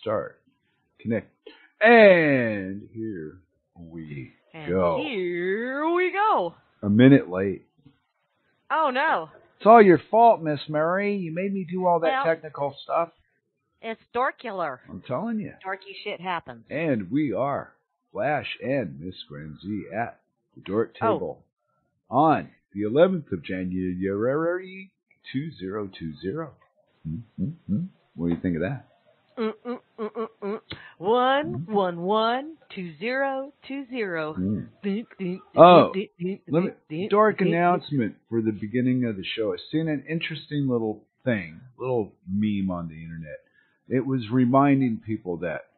Start. Connect. And here we go. Here we go. A minute late. Oh, no. It's all your fault, Miss Mary. You made me do all that technical stuff. It's dorkular. I'm telling you. Dorky shit happens. And we are Flash and Miss GramZ at the Dork Table on the 11th of January 2020. Mm-hmm. What do you think of that? 1/1/2020. Oh, dark announcement for the beginning of the show. I've seen an interesting little thing, little meme on the internet. It was reminding people that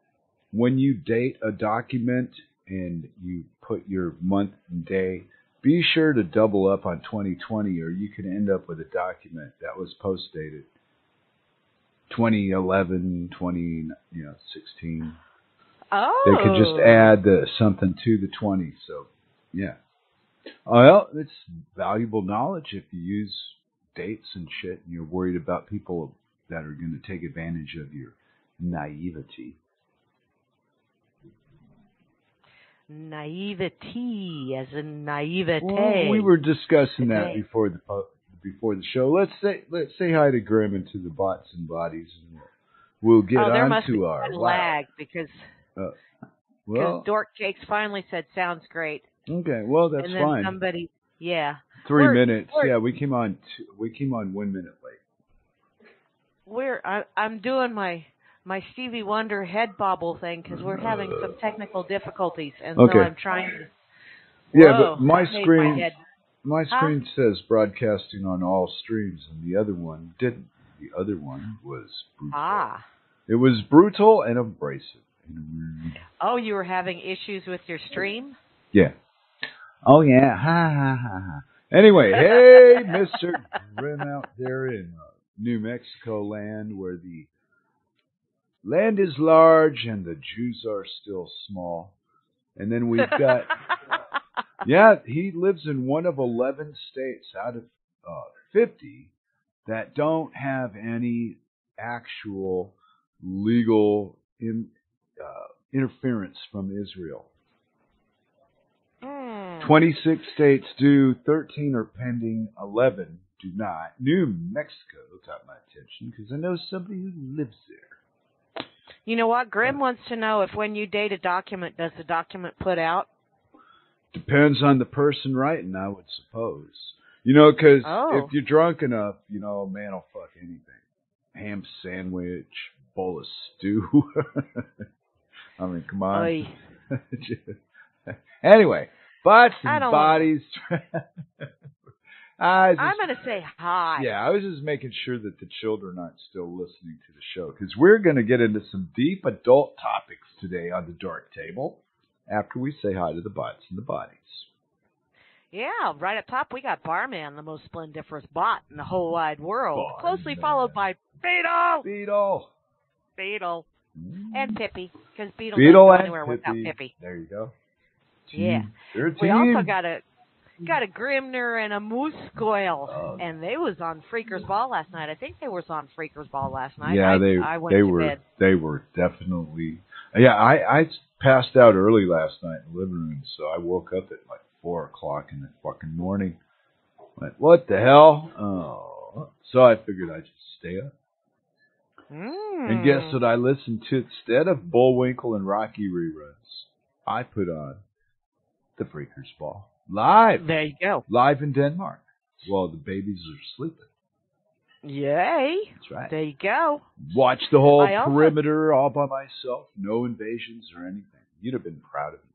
when you date a document and you put your month and day, be sure to double up on 2020, or you could end up with a document that was post-dated 2011, 2016. Oh. They could just add something to the 20. So, yeah. Well, it's valuable knowledge if you use dates and shit and you're worried about people that are going to take advantage of your naivety. Naivety, as in naivete. Well, we were discussing that before the show. Let's say hi to Grimm and to the bots and bodies, and we'll get on to our lag because Dork Jakes finally said sounds great. Okay, well that's and then fine. Somebody, yeah, 3 minutes. Yeah, we came on 1 minute late. I'm doing my Stevie Wonder head bobble thing because we're having some technical difficulties, and so I'm trying to. Yeah, but my screen says broadcasting on all streams, and the other one didn't. The other one was brutal. Ah. It was brutal and abrasive. Oh, you were having issues with your stream? Yeah. Oh, yeah. Ha, ha, ha, ha. Anyway, hey, Mr. Grimm out there in New Mexico land, where the land is large and the Jews are still small. And then we've got... Yeah, he lives in one of 11 states out of 50 that don't have any actual legal interference from Israel. 26 states do, 13 are pending, 11 do not. New Mexico got my attention because I know somebody who lives there. You know what? Grimm wants to know if when you date a document, does the document put out? Depends on the person writing, I would suppose. You know, because if you're drunk enough, you know, man will fuck anything. Ham sandwich, bowl of stew. I mean, come on. Anyway, butts and bodies. I'm going to say hi. Yeah, I was just making sure that the children aren't still listening to the show, because we're going to get into some deep adult topics today on the Dork Table. After we say hi to the bots and the bodies. Yeah, right up top we got Barman, the most splendiferous bot in the whole wide world. Barman. Closely followed by Beetle. And Pippi, because Beetle doesn't go anywhere without Pippi. There you go. Team. Yeah. We also got a Grimner and a Moose Goyle, and they was on Freaker's Ball last night. I think they was on Freaker's Ball last night. Yeah, I went to bed. They were definitely... Yeah, I passed out early last night in the living room, so I woke up at like 4 o'clock in the fucking morning. Like, what the hell? Oh. So I figured I'd just stay up. And guess what I listened to instead of Bullwinkle and Rocky reruns? I put on the Freaker's Ball. Live. There you go. Live in Denmark. Well, the babies are sleeping. Yay. That's right. There you go. Watch the whole perimeter all by myself. No invasions or anything. You'd have been proud of me.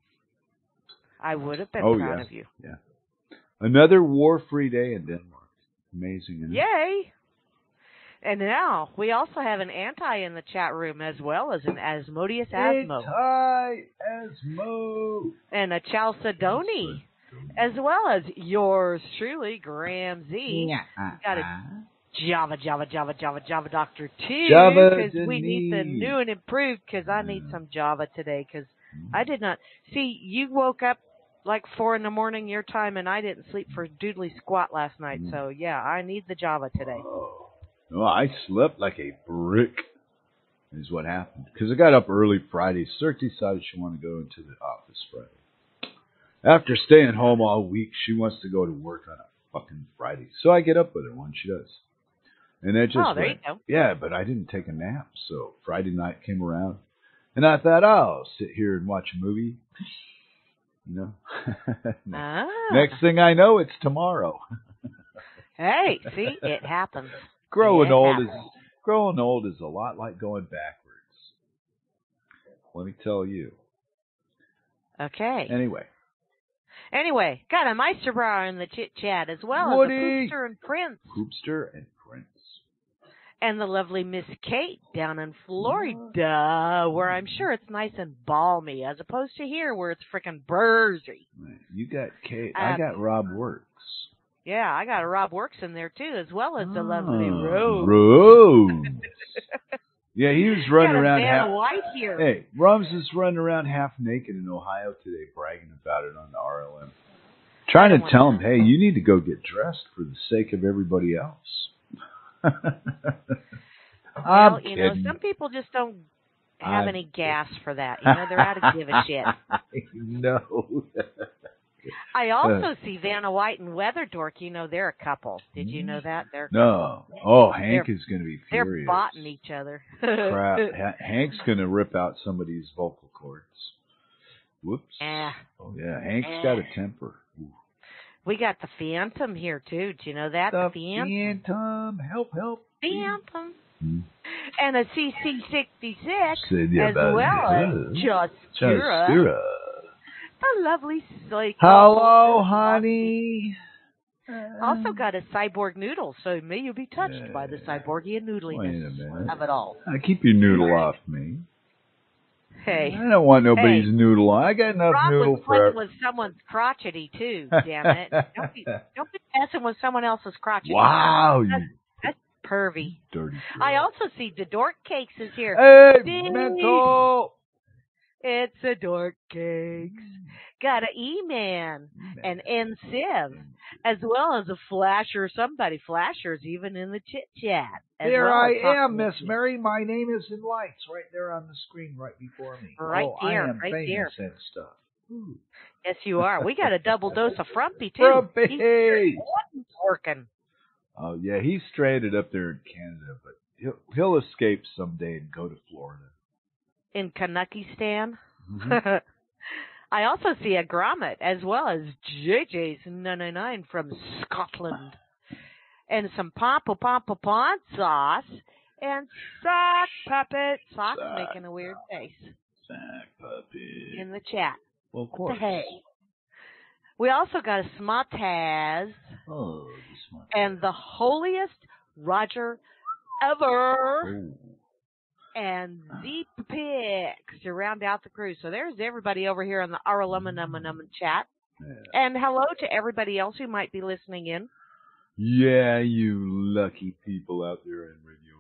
I would have been proud of you. Yeah. Another war-free day in Denmark. Amazing, isn't it? Yay. And now we also have an anti in the chat room, as well as an Asmodeus Asmo. Anti Asmo. And a Chalcedony. As well as yours truly, GramZ. Yeah. Got a Java Dr. T, because we need the new and improved, because I need some Java today, because I did not. See, you woke up like 4 in the morning your time, and I didn't sleep for doodly squat last night, so yeah, I need the Java today. Oh, I slept like a brick. is what happened. Because I got up early Friday. Cirque decided she wanted to go into the office Friday. After staying home all week, she wants to go to work on a fucking Friday. So I get up with her when she does. And that just went, yeah, but I didn't take a nap. So Friday night came around. And I thought, oh, I'll sit here and watch a movie. You know? Next thing I know, it's tomorrow. Hey, see, it happens. Growing old is a lot like going backwards. Let me tell you. Okay. Anyway, got a Meister Bar in the chit chat as well as Hoopster and Prince. And the lovely Miss Kate down in Florida, where I'm sure it's nice and balmy, as opposed to here where it's freaking burzy. You got Kate. I got Rob Works. Yeah, I got a Rob Works in there, too, as well as the lovely Rose. Yeah, he was running around half white here. Hey, Rob's just running around half naked in Ohio today, bragging about it on the RLM. Trying to tell him, hey, you need to go get dressed for the sake of everybody else. Well, you know, some people just don't have any gas for that. You know, they're out of give a shit. No. I also see Vanna White and Weather Dork. You know, they're a couple. Did you know that? No. Oh, Hank is going to be furious. They're botting each other. Crap. Hank's going to rip out somebody's vocal cords. Whoops. Oh, yeah. Hank's got a temper. Ooh. We got the Phantom here, too. Do you know that? The Phantom. Help. Phantom. And a CC-66 as well as Joskura. The lovely psycho. Hello, honey. Also got a cyborg noodle, so may you be touched by the cyborgian noodliness of it all. Now keep your noodle off me. Hey. I don't want nobody's noodle on. I got enough noodle for everyone. With someone's crotchety, too, damn it. Don't be messing with someone else's crotchety. Wow. That's pervy. Dirty girl. I also see the Dork Cakes is here. Hey, mental. It's a Dork Cakes. Got an E-Man, an N-Civ, as well as a Flasher. Somebody Flasher's even in the chit-chat. There I am, Miss Mary. My name is in lights right there on the screen right before me. Right there. And stuff. Ooh. Yes, you are. We got a double dose of Frumpy, too. Frumpy! Oh, yeah, he's stranded up there in Canada, but he'll escape someday and go to Florida. In Kanuckistan? I also see a Grommet, as well as JJ's 999 from Scotland. And some pom-pom-pom-pom sauce. And sock puppet. Sock's making a weird face. Sock puppet. In the chat. Well, of course. Hey. We also got a Smotaz. Oh, the Smotaz. And the holiest Roger ever. Ooh. And the picks to round out the crew. So there's everybody over here on the RLM chat. Yeah. And hello to everybody else who might be listening in. Yeah, you lucky people out there in Radio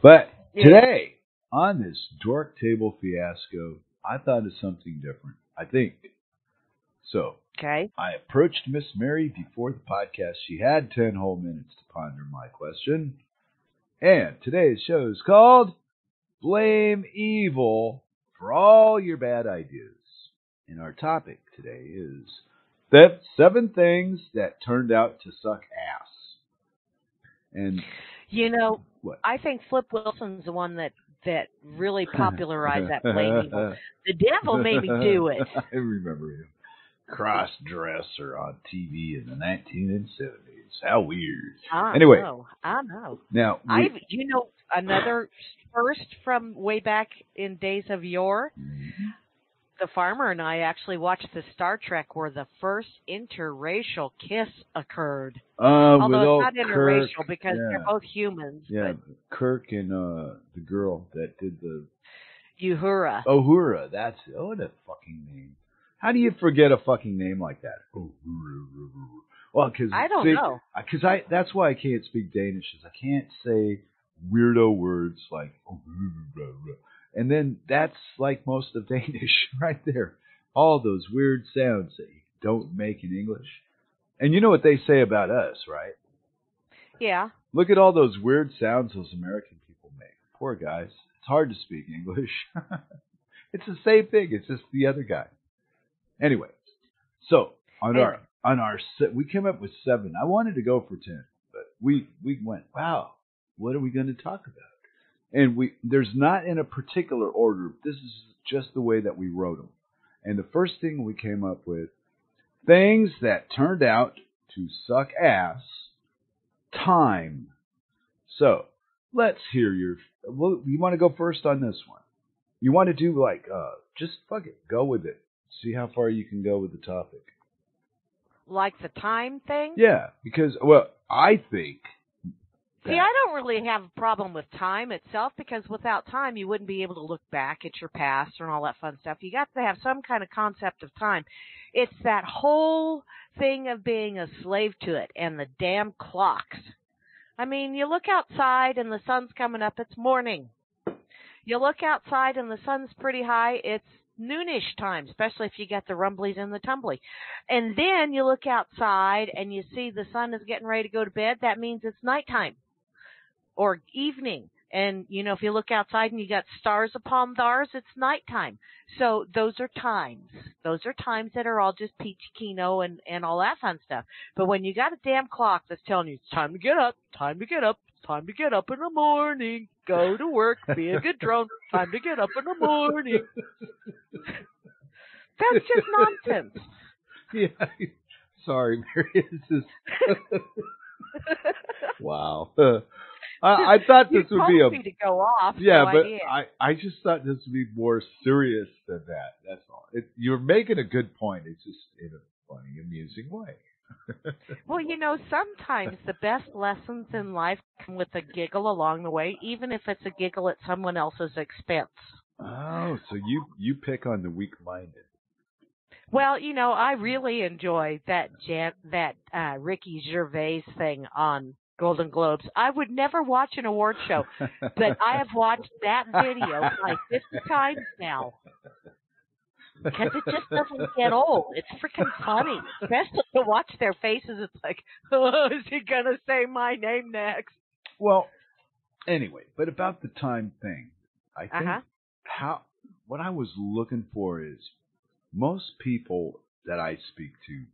Land. But today, on this Dork Table fiasco, I thought of something different, I think. So I approached Miss Mary before the podcast. She had 10 whole minutes to ponder my question. And today's show is called Blame Evil for All Your Bad Ideas. And our topic today is the 7 things that turned out to suck ass. And you know, I think Flip Wilson's the one that really popularized that blame evil. The devil made me do it. I remember him. Cross-dresser on TV in the 1970s. How weird. Anyway. I know. Now, you know, another first from way back in days of yore, the farmer and I actually watched the Star Trek where the first interracial kiss occurred. Although it's not interracial because they're both humans. Yeah, but Kirk and the girl that did the... Uhura. That's it. Oh, what a fucking name. How do you forget a fucking name like that? Well, because I don't know. Because that's why I can't speak Danish. Is I can't say weirdo words like, and then that's like most of Danish right there. All those weird sounds that you don't make in English. And you know what they say about us, right? Yeah. Look at all those weird sounds those American people make. Poor guys. It's hard to speak English. It's the same thing. It's just the other guy. Anyway, so on our set, we came up with 7. I wanted to go for 10, but we went, wow, what are we going to talk about? And there's not in a particular order. This is just the way that we wrote them. And the first thing we came up with, things that turned out to suck ass, time. So let's hear you want to go first on this one? You want to do just fuck it, go with it. See how far you can go with the topic. Like the time thing? Yeah, because, well, I think. See, I don't really have a problem with time itself, because without time, you wouldn't be able to look back at your past and all that fun stuff. You got to have some kind of concept of time. It's that whole thing of being a slave to it and the damn clocks. I mean, you look outside and the sun's coming up, it's morning. You look outside and the sun's pretty high, it's noonish time, especially if you get the rumblies and the tumbly. And then you look outside and you see the sun is getting ready to go to bed. That means it's nighttime or evening. And, you know, if you look outside and you got stars upon stars, it's nighttime. So those are times. Those are times that are all just peachy kino and all that fun stuff. But when you got a damn clock that's telling you it's time to get up, time to get up, time to get up in the morning, go to work, be a good drone, time to get up in the morning. That's just nonsense. Yeah. Sorry, Mary. It's just... Wow. I thought this would be me to go off. Yeah, so but I just thought this would be more serious than that. That's all. You're making a good point. It's just in a funny, amusing way. Well, you know, sometimes the best lessons in life come with a giggle along the way, even if it's a giggle at someone else's expense. Oh, so you pick on the weak-minded. Well, you know, I really enjoy that Ricky Gervais thing on Golden Globes. I would never watch an award show, but I have watched that video like 50 times now. Because it just doesn't get old. It's freaking funny. Especially to watch their faces. It's like, oh, is he going to say my name next? Well, anyway, but about the time thing, I think what I was looking for is most people that I speak to,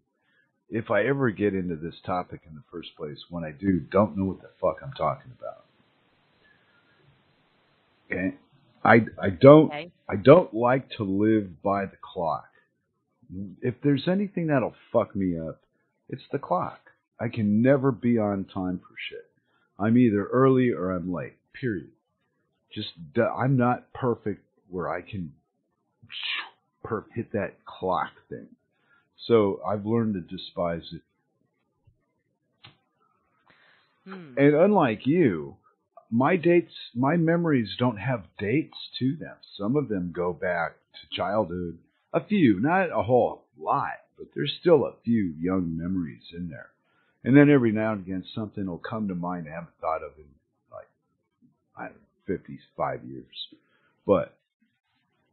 if I ever get into this topic in the first place, when I do, don't know what the fuck I'm talking about. Okay? I don't like to live by the clock. If there's anything that'll fuck me up, it's the clock. I can never be on time for shit. I'm either early or I'm late. Period. I'm not perfect where I can hit that clock thing. So I've learned to despise it. And unlike you, my memories don't have dates to them. Some of them go back to childhood. A few, not a whole lot, but there's still a few young memories in there. And then every now and again, something will come to mind I haven't thought of in, like, I don't know, 55 years. But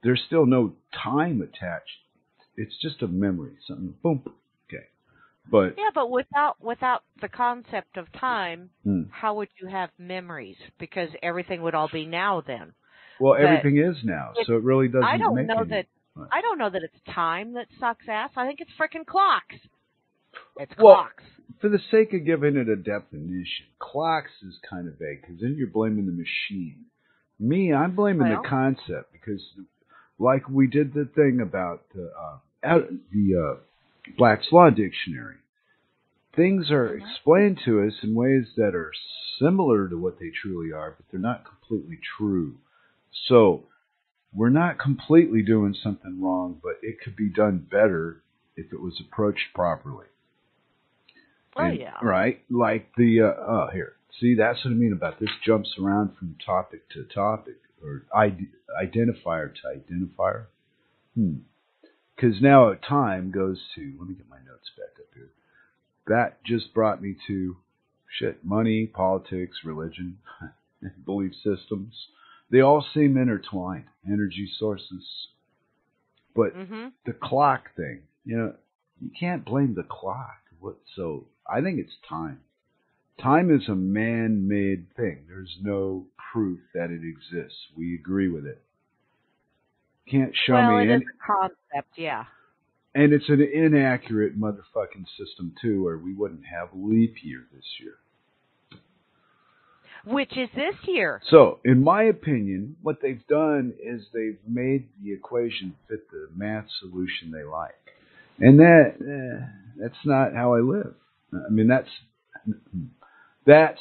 there's still no time attached. It's just a memory, something, boom, okay. But yeah, but without the concept of time, how would you have memories? Because everything would all be now then. Well, but everything is now, so it really doesn't I don't know that it's time that sucks ass. I think it's freaking clocks. It's clocks. For the sake of giving it a definition, clocks is kind of vague because then you're blaming the machine. Me, I'm blaming the concept because, like we did the thing about the Black's Law Dictionary. Things are explained to us in ways that are similar to what they truly are, but they're not completely true. So we're not completely doing something wrong, but it could be done better if it was approached properly. Oh, yeah. Right? Like the, here. See, that's what I mean about this jumps around from topic to topic, or identifier to identifier. Because now time goes to, let me get my notes back up here. That just brought me to, shit, money, politics, religion, belief systems. They all seem intertwined, energy sources. But the clock thing, you know, you can't blame the clock. So I think it's time. Time is a man-made thing. There's no proof that it exists. We agree with it. Can't show me. Well, it is a concept, yeah. And it's an inaccurate motherfucking system, too, or we wouldn't have leap year this year. Which is this year. So, in my opinion, what they've done is they've made the equation fit the math solution they like. And that's not how I live. I mean, that's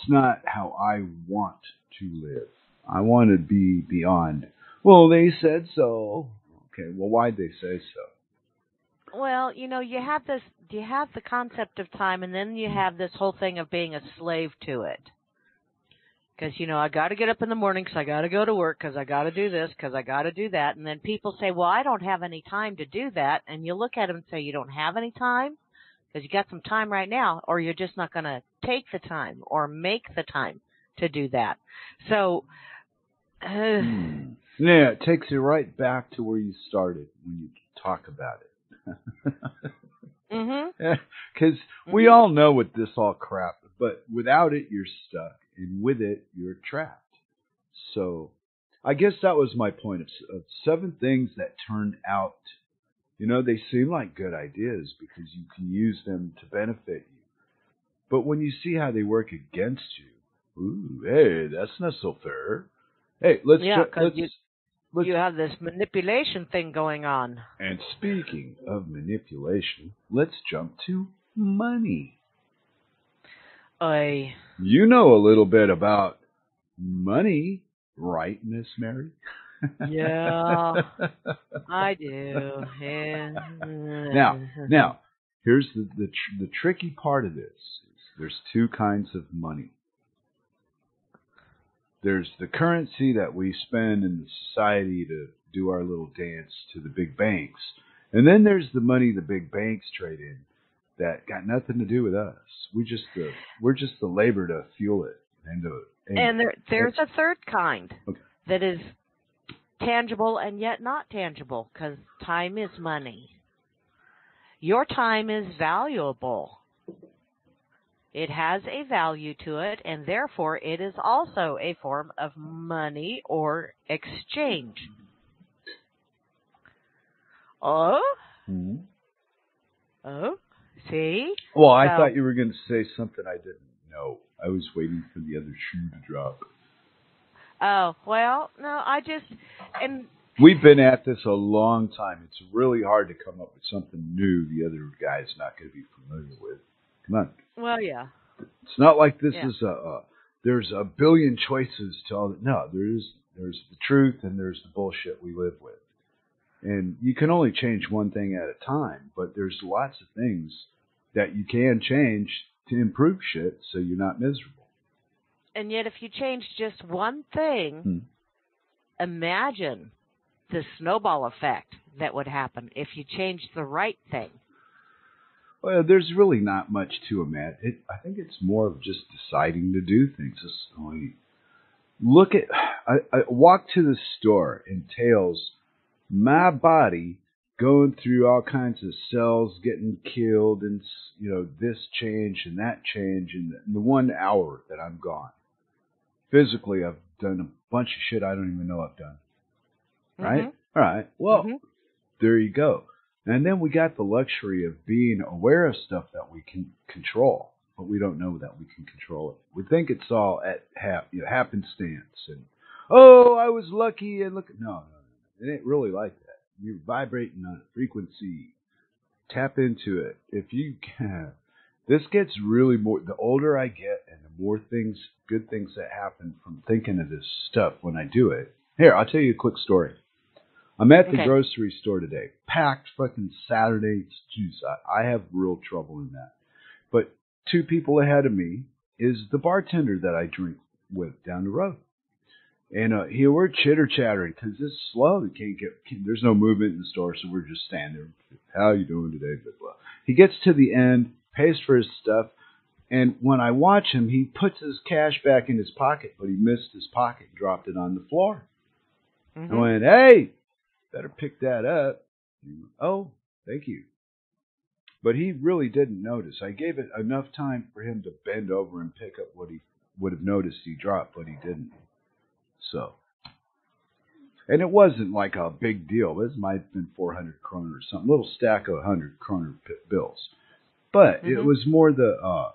not how I want to live. I want to be beyond, well, they said so. Okay, well, why'd they say so? Well, you know, you have the concept of time, and then you have this whole thing of being a slave to it. Because, you know, I got to get up in the morning because I got to go to work because I got to do this because I got to do that. And then people say, well, I don't have any time to do that. And you look at them and say, you don't have any time? Because you got some time right now, or you're just not going to take the time or make the time to do that. So, yeah, it takes you right back to where you started when you talk about it. Because we all know what this all crap, but without it, you're stuck. And with it, you're trapped. So I guess that was my point of seven things that turned out. You know, they seem like good ideas because you can use them to benefit you. But when you see how they work against you, ooh, hey, that's not so fair. Hey, you have this manipulation thing going on. And speaking of manipulation, let's jump to money. You know a little bit about money, right, Miss Mary? Yeah, I do. Yeah. Now, here's the tricky part of this. There's two kinds of money. There's the currency that we spend in the society to do our little dance to the big banks. And then there's the money the big banks trade in. That got nothing to do with us. We're just the labor to fuel it. And there's a third kind that is tangible and yet not tangible because time is money. Your time is valuable. It has a value to it, and therefore it is also a form of money or exchange. Oh? Mm-hmm. Oh? See? Well, I thought you were going to say something I didn't know. I was waiting for the other shoe to drop. Oh, well, no, we've been at this a long time. It's really hard to come up with something new the other guy's not going to be familiar with. Come on. Well, yeah. It's not like this is there's a billion choices to all that. No, there's the truth and there's the bullshit we live with. And you can only change one thing at a time, but there's lots of things that you can change to improve shit so you're not miserable. And yet if you change just one thing, imagine the snowball effect that would happen if you change the right thing. Well, there's really not much to imagine. I think it's more of just deciding to do things. Look at I walk to the store and Tails... my body going through all kinds of cells getting killed and, you know, this change and that change in the 1 hour that I'm gone. Physically, I've done a bunch of shit I don't even know I've done. Right? All right. Well, there you go. And then we got the luxury of being aware of stuff that we can control, but we don't know that we can control it. We think it's all at happenstance and, oh, I was lucky and look. No. It ain't really like that. You're vibrating on a frequency. Tap into it. If you can. This gets really more. The older I get and the more things, good things that happen from thinking of this stuff when I do it. Here, I'll tell you a quick story. I'm at the grocery store today. Packed fucking Saturday. Jeez, I have real trouble in that. But two people ahead of me is the bartender that I drink with down the road. And here we're chitter-chattering because it's slow. You can't there's no movement in the store, so we're just standing there. How you doing today? Blah, blah. He gets to the end, pays for his stuff, and when I watch him, he puts his cash back in his pocket, but he missed his pocket and dropped it on the floor. I went, hey, better pick that up. Oh, thank you. But he really didn't notice. I gave it enough time for him to bend over and pick up what he would have noticed he dropped, but he didn't. So, and it wasn't like a big deal. This might have been 400 kroner or something, a little stack of 100 kroner bills. But it was more the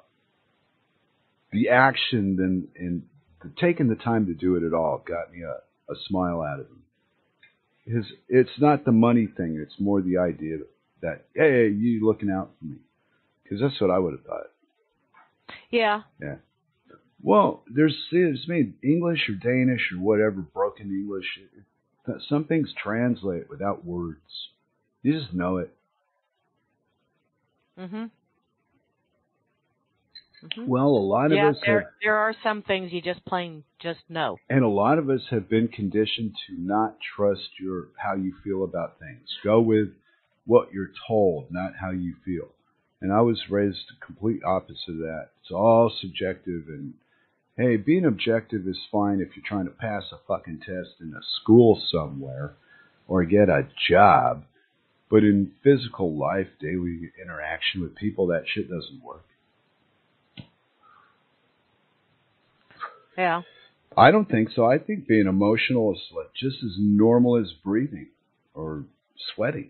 action than in taking the time to do it at all got me a smile out of him. It's not the money thing. It's more the idea that, hey, you looking out for me. Because that's what I would have thought. Yeah. Yeah. Well, there's made English or Danish or whatever, broken English. Some things translate without words. You just know it. Mm-hmm. Mm-hmm. Well, a lot of us there are some things you just plain just know. And a lot of us have been conditioned to not trust how you feel about things. Go with what you're told, not how you feel. And I was raised the complete opposite of that. It's all subjective, and hey, being objective is fine if you're trying to pass a fucking test in a school somewhere or get a job. But in physical life, daily interaction with people, that shit doesn't work. Yeah. I don't think so. I think being emotional is just as normal as breathing or sweating.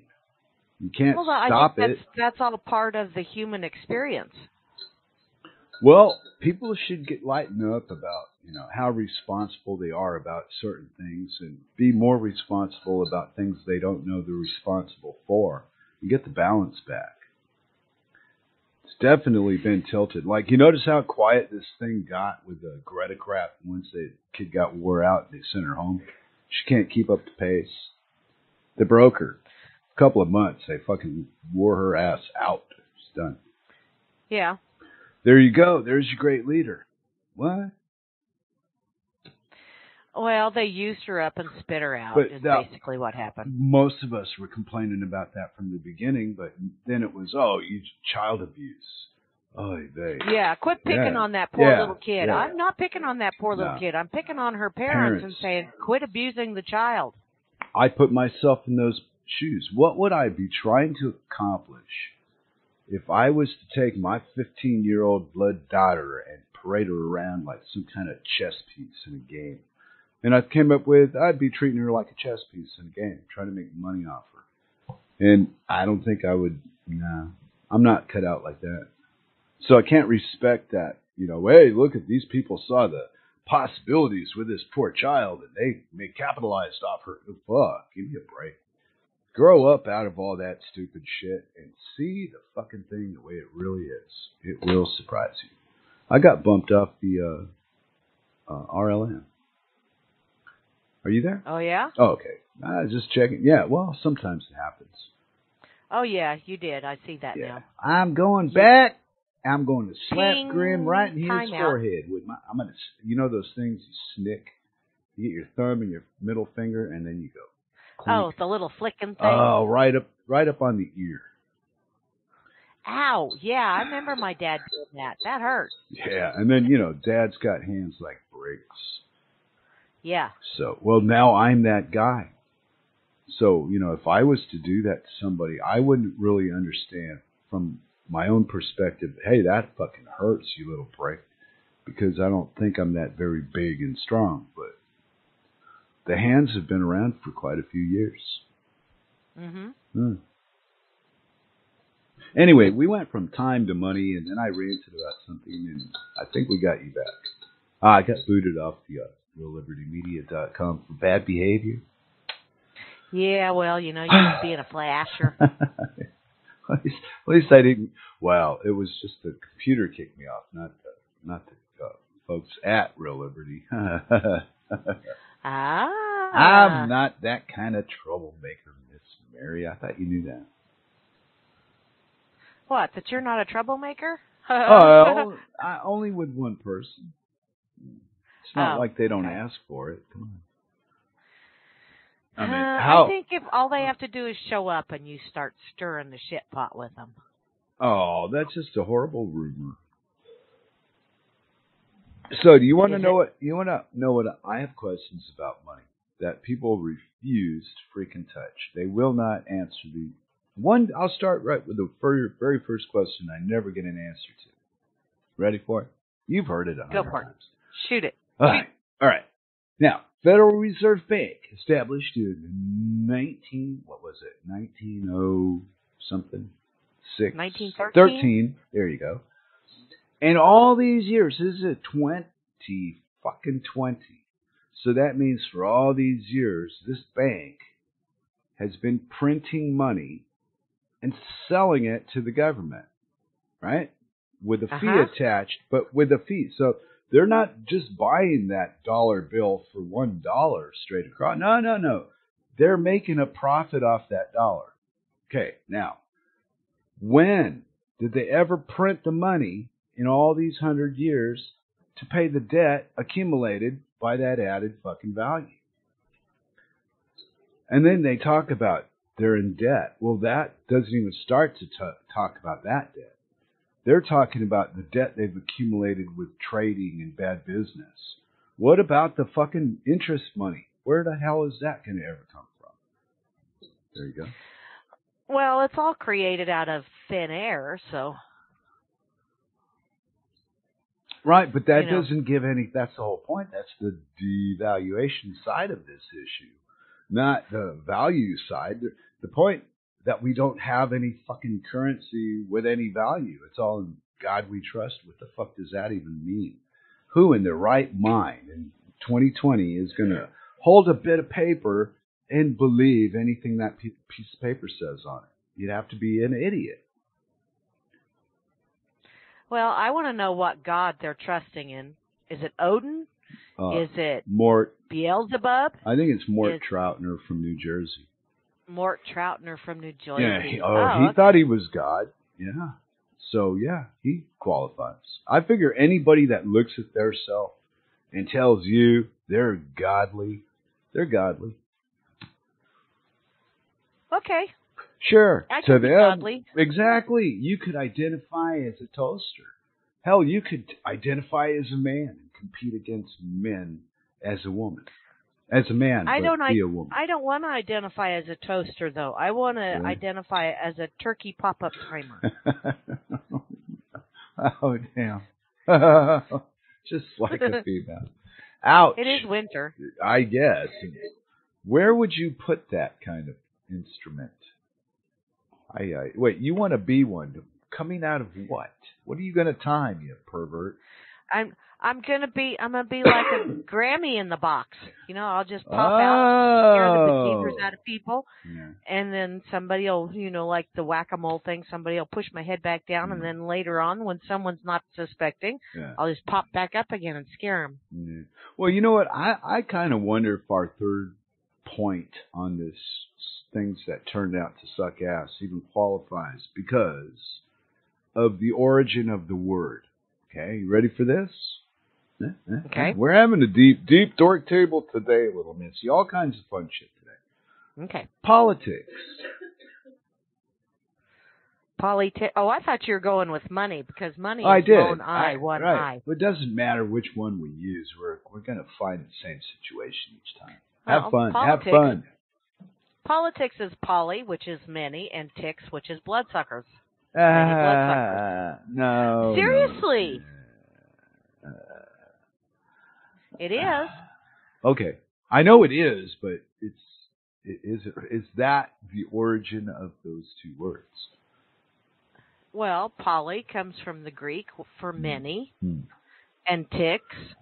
You can't stop it. That's all part of the human experience. Well, people should get lightened up about, how responsible they are about certain things and be more responsible about things they don't know they're responsible for and get the balance back. It's definitely been tilted. Like, you notice how quiet this thing got with the Greta crap once the kid got wore out and they sent her home? She can't keep up the pace. They broke her. A couple of months, they fucking wore her ass out. She's done. Yeah. There you go. There's your great leader. What? Well, they used her up and spit her out is basically what happened. Most of us were complaining about that from the beginning, but then it was, child abuse. Oh, yeah, quit picking on that poor little kid. Yeah. I'm not picking on that poor little kid. I'm picking on her parents and saying, quit abusing the child. I put myself in those shoes. What would I be trying to accomplish if I was to take my 15-year-old blood daughter and parade her around like some kind of chess piece in a game? And I came up with, I'd be treating her like a chess piece in a game, trying to make money off her. And I don't think I would, I'm not cut out like that. So I can't respect that, hey, look at these people saw the possibilities with this poor child, and they capitalized off her. Fuck, give me a break. Grow up out of all that stupid shit and see the fucking thing the way it really is. It will surprise you. I got bumped off the RLM. Are you there? Oh, yeah? Oh, okay. Just checking. Yeah, well, sometimes it happens. Oh, yeah, you did. I see that now. I'm going back. I'm going to slap Grimm right in his forehead with my. I'm going to, those things you snick. You get your thumb and your middle finger, and then you go. Oh, the little flicking thing. Oh, right up on the ear. Ow, yeah, I remember my dad doing that. That hurts. Yeah, and then, dad's got hands like bricks. Yeah. So, well, now I'm that guy. So, if I was to do that to somebody, I wouldn't really understand from my own perspective, hey, that fucking hurts, you little prick, because I don't think I'm that very big and strong, but the hands have been around for quite a few years. Mm-hmm. Hmm. Anyway, we went from time to money, and then I ranted about something, and I think we got you back. I got booted off the RealLibertyMedia.com for bad behavior. Yeah, well, you were being a flasher. At least I didn't. Well, it was just the computer kicked me off, not the folks at Real Liberty. I'm not that kind of troublemaker, Miss Mary. I thought you knew that. What? That you're not a troublemaker? Oh, only with one person. It's not like they don't ask for it. Come on. I mean, I think if all they have to do is show up and you start stirring the shit pot with them. Oh, that's just a horrible rumor. So do you want to know what I have questions about money that people refuse to freaking touch. They will not answer the One, I'll start right with the very first question I never get an answer to. Ready for it? You've heard it 100 times. Go for it. Shoot it. All right. All right. Now, Federal Reserve Bank, established in 1913. There you go. And all these years, this is a 20. So that means for all these years, this bank has been printing money and selling it to the government, right? With a fee attached, but with a fee. So they're not just buying that dollar bill for $1 straight across. No, no, no. They're making a profit off that dollar. Okay, now, when did they ever print the money in all these 100 years to pay the debt accumulated by that added fucking value? And then they talk about they're in debt. Well, that doesn't even start to talk about that debt. They're talking about the debt they've accumulated with trading and bad business. What about the fucking interest money? Where the hell is that going to ever come from? There you go. Well, it's all created out of thin air, so. Right, but that doesn't give any, that's the whole point. That's the devaluation side of this issue, not the value side. The point that we don't have any fucking currency with any value. It's all in God we trust. What the fuck does that even mean? Who in their right mind in 2020 is going to hold a bit of paper and believe anything that piece of paper says on it? You'd have to be an idiot. Well, I want to know what God they're trusting in. Is it Odin? Is it Mort Beelzebub? I think it's Mort Troutner from New Jersey. Mort Troutner from New Jersey. Yeah, he thought he was God. Yeah. So, yeah, he qualifies. I figure anybody that looks at their self and tells you they're godly, they're godly. Okay. Sure. I to them, godly. Exactly. You could identify as a toaster. Hell, you could identify as a man and compete against men as a woman. As a man, be a woman. I don't want to identify as a toaster, though. I want to identify as a turkey pop-up timer. Oh, damn. Just like a female. Ouch. It is winter. I guess. Where would you put that kind of instrument? Wait, you want to be one. Coming out of what? What are you going to time, you pervert? I'm gonna be like a Grammy in the box. You know, I'll just pop out and tear the bejesus out of people, and then somebody'll, like the whack-a-mole thing. Somebody'll push my head back down, and then later on, when someone's not suspecting, I'll just pop back up again and scare them. Yeah. Well, you know what? I kind of wonder if our third point on this things that turned out to suck ass even qualifies because of the origin of the word. Okay, you ready for this? Okay. We're having a deep, deep dork table today, little Missy. All kinds of fun shit today. Okay. Politics. Oh, I thought you were going with money because money is one eye, one eye. Well, it doesn't matter which one we use. We're going to find the same situation each time. Have fun. Politics. Have fun. Politics is poly, which is many, and ticks, which is bloodsuckers. No. Seriously. No. It is. Okay. I know it is, but is that the origin of those two words? Well, poly comes from the Greek for many, and ticks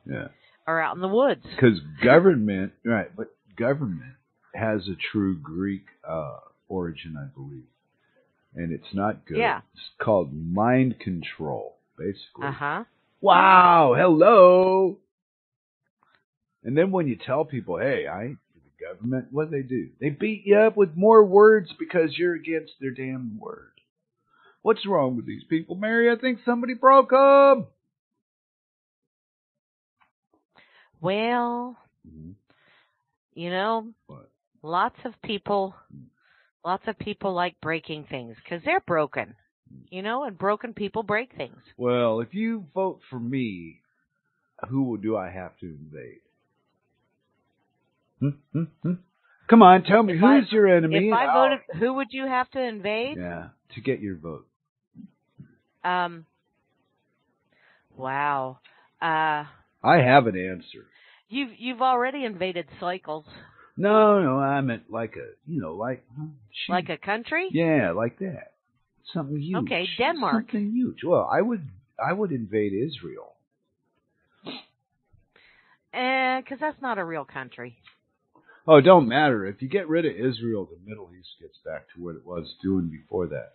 are out in the woods. Because government, right, but government has a true Greek origin, I believe. And it's not good. Yeah. It's called mind control, basically. Uh-huh. Wow. Hello. And then when you tell people, hey, I ain't for the government, what do? They beat you up with more words because you're against their damn word. What's wrong with these people, Mary? I think somebody broke them. Well, what? Lots of people like breaking things because they're broken, and broken people break things. Well, if you vote for me, who do I have to invade? Come on, tell me, who's your enemy? If I voted, who would you have to invade? Yeah, to get your vote. Wow. I have an answer. You've already invaded cycles. No, I meant like a, like a country? Yeah, like that. Something huge. Okay, Denmark. Something huge. Well, I would invade Israel. Because that's not a real country. Oh, it don't matter. If you get rid of Israel, the Middle East gets back to what it was doing before that.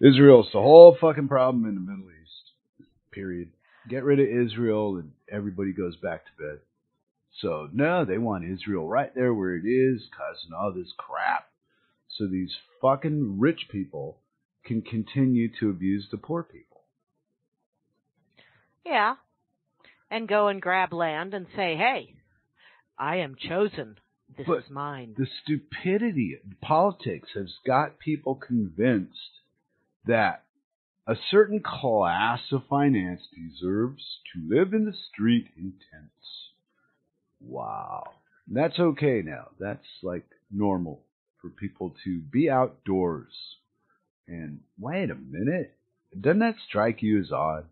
Israel's the whole fucking problem in the Middle East. Period. Get rid of Israel and everybody goes back to bed. So, no, they want Israel right there where it is, causing all this crap. So these fucking rich people can continue to abuse the poor people. Yeah. And go and grab land and say, hey, I am chosen. This is mine. The stupidity of politics has got people convinced that a certain class of finance deserves to live in the street in tents. Wow. That's okay now. That's like normal for people to be outdoors. And wait a minute. Doesn't that strike you as odd?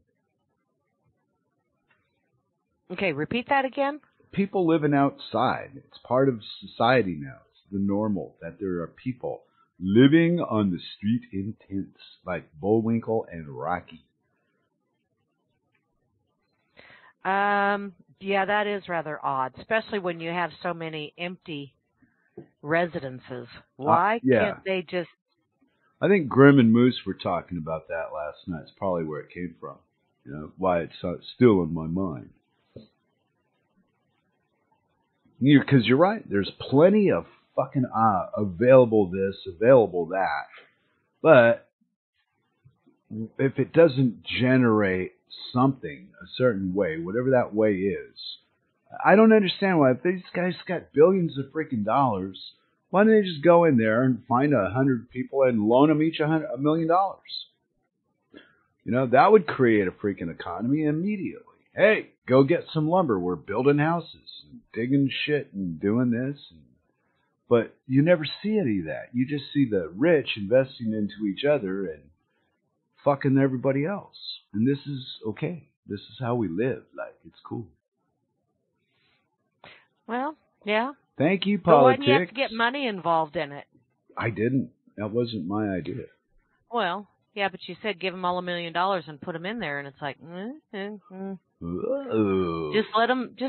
Okay, repeat that again. People living outside. It's part of society now. It's the normal that there are people living on the street in tents like Bullwinkle and Rocky. Yeah, that is rather odd, especially when you have so many empty residences. Why can't they just... I think Grimm and Moose were talking about that last night. It's probably where it came from. You know, why it's still in my mind. Because you're right. There's plenty of fucking available this, available that. But if it doesn't generate something a certain way, whatever that way is, I don't understand why. If these guys got billions of freaking dollars, why don't they just go in there and find 100 people and loan them each $1 million? You know, that would create a freaking economy immediately. Hey, go get some lumber. We're building houses and digging shit and doing this. But you never see any of that. You just see the rich investing into each other and fucking everybody else. And this is okay. This is how we live. Like, it's cool. Well, yeah. Thank you, politics. But why do you have to get money involved in it? I didn't. That wasn't my idea. Well, yeah, but you said give them all $1 million and put them in there. And it's like, Just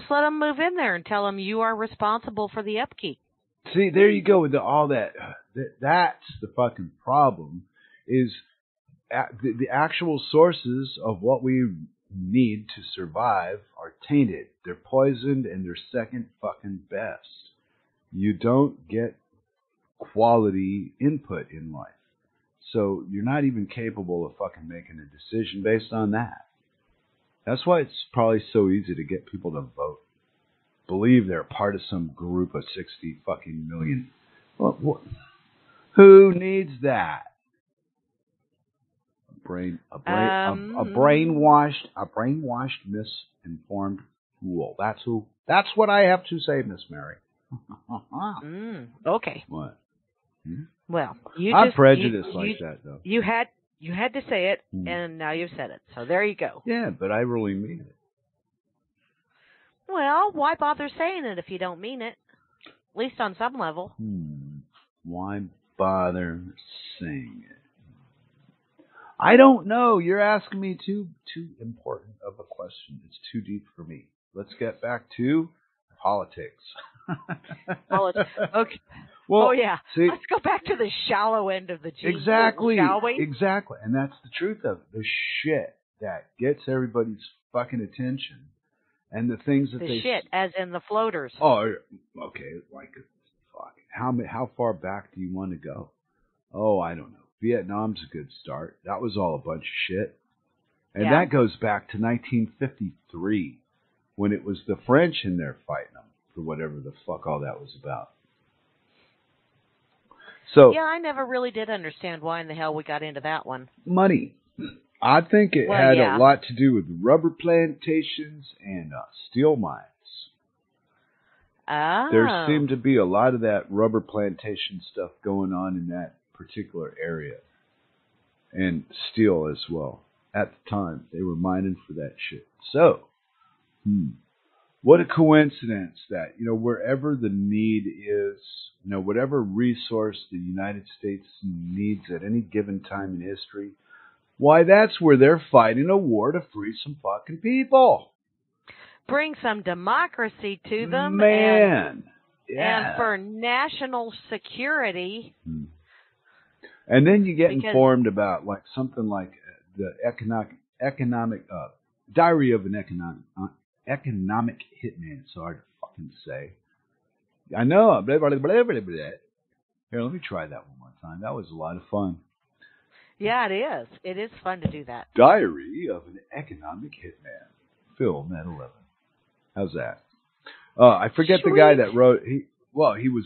let them move in there and tell them you are responsible for the upkeep. See, there you go with all that. That's the fucking problem, is the actual sources of what we need to survive are tainted. They're poisoned and they're second fucking best. You don't get quality input in life. So you're not even capable of fucking making a decision based on that. That's why it's probably so easy to get people to vote. Believe they're part of some group of 60 fucking million. What? Who needs that? A brainwashed, misinformed fool. That's who. That's what I have to say, Miss Mary. Okay. What? Hmm? Well, I'm prejudiced like that, though. You had to say it, and now you've said it. So there you go. Yeah, but I really mean it. Well, why bother saying it if you don't mean it? At least on some level. Why bother saying it? I don't know. You're asking me too important of a question. It's too deep for me. Let's get back to politics. Okay. Well, see, let's go back to the shallow end of the G. Exactly. Shall we? Exactly. And that's the truth of it. The shit that gets everybody's fucking attention. And the things that the shit, as in the floaters. Oh, okay. Like, fuck. How far back do you want to go? Oh, I don't know. Vietnam's a good start. That was all a bunch of shit. And that goes back to 1953, when it was the French in there fighting them for whatever the fuck all that was about. So I never really did understand why in the hell we got into that one. Money. I think it had a lot to do with rubber plantations and steel mines. Oh. There seemed to be a lot of that rubber plantation stuff going on in that particular area. And steel as well. At the time, they were mining for that shit. So, what a coincidence that, wherever the need is, whatever resource the United States needs at any given time in history, why, that's where they're fighting a war to free some fucking people. Bring some democracy to them. Man. Yeah. And for national security. And then you get informed about something like the economic diary of an economic hitman. It's hard to fucking say. I know. Blah, blah, blah, blah, blah, blah. Here, let me try that one more time. That was a lot of fun. Yeah, it is. It is fun to do that. Diary of an Economic Hitman. Film at 11. How's that? I forget the guy that wrote. He was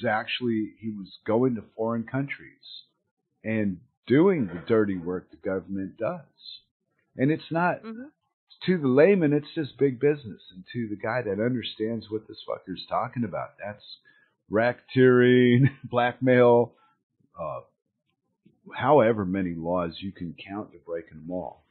going to foreign countries and doing the dirty work the government does. And it's not, to the layman, it's just big business. And to the guy that understands what this fucker's talking about, that's racketeering, blackmail, however many laws you can count, to breaking them all.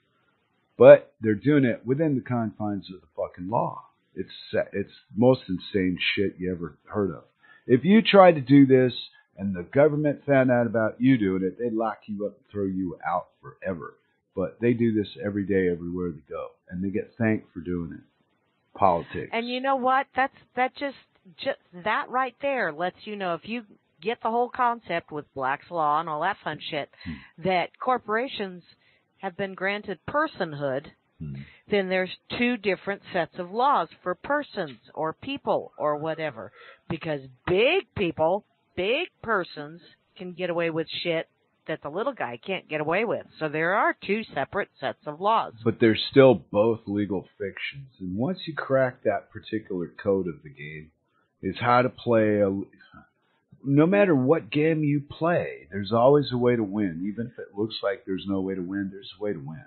But they're doing it within the confines of the fucking law. It's most insane shit you ever heard of. If you tried to do this and the government found out about you doing it, they'd lock you up and throw you out forever. But they do this every day, everywhere they go, and they get thanked for doing it. Politics. And you know what? That that right there lets you know, if you get the whole concept with Black's Law and all that fun shit, that corporations have been granted personhood, then there's two different sets of laws for persons or people or whatever. Because big persons can get away with shit that the little guy can't get away with. So there are two separate sets of laws. But they're still both legal fictions. And once you crack that particular code of the game, it's how to play a... No matter what game you play, there's always a way to win. Even if it looks like there's no way to win, there's a way to win.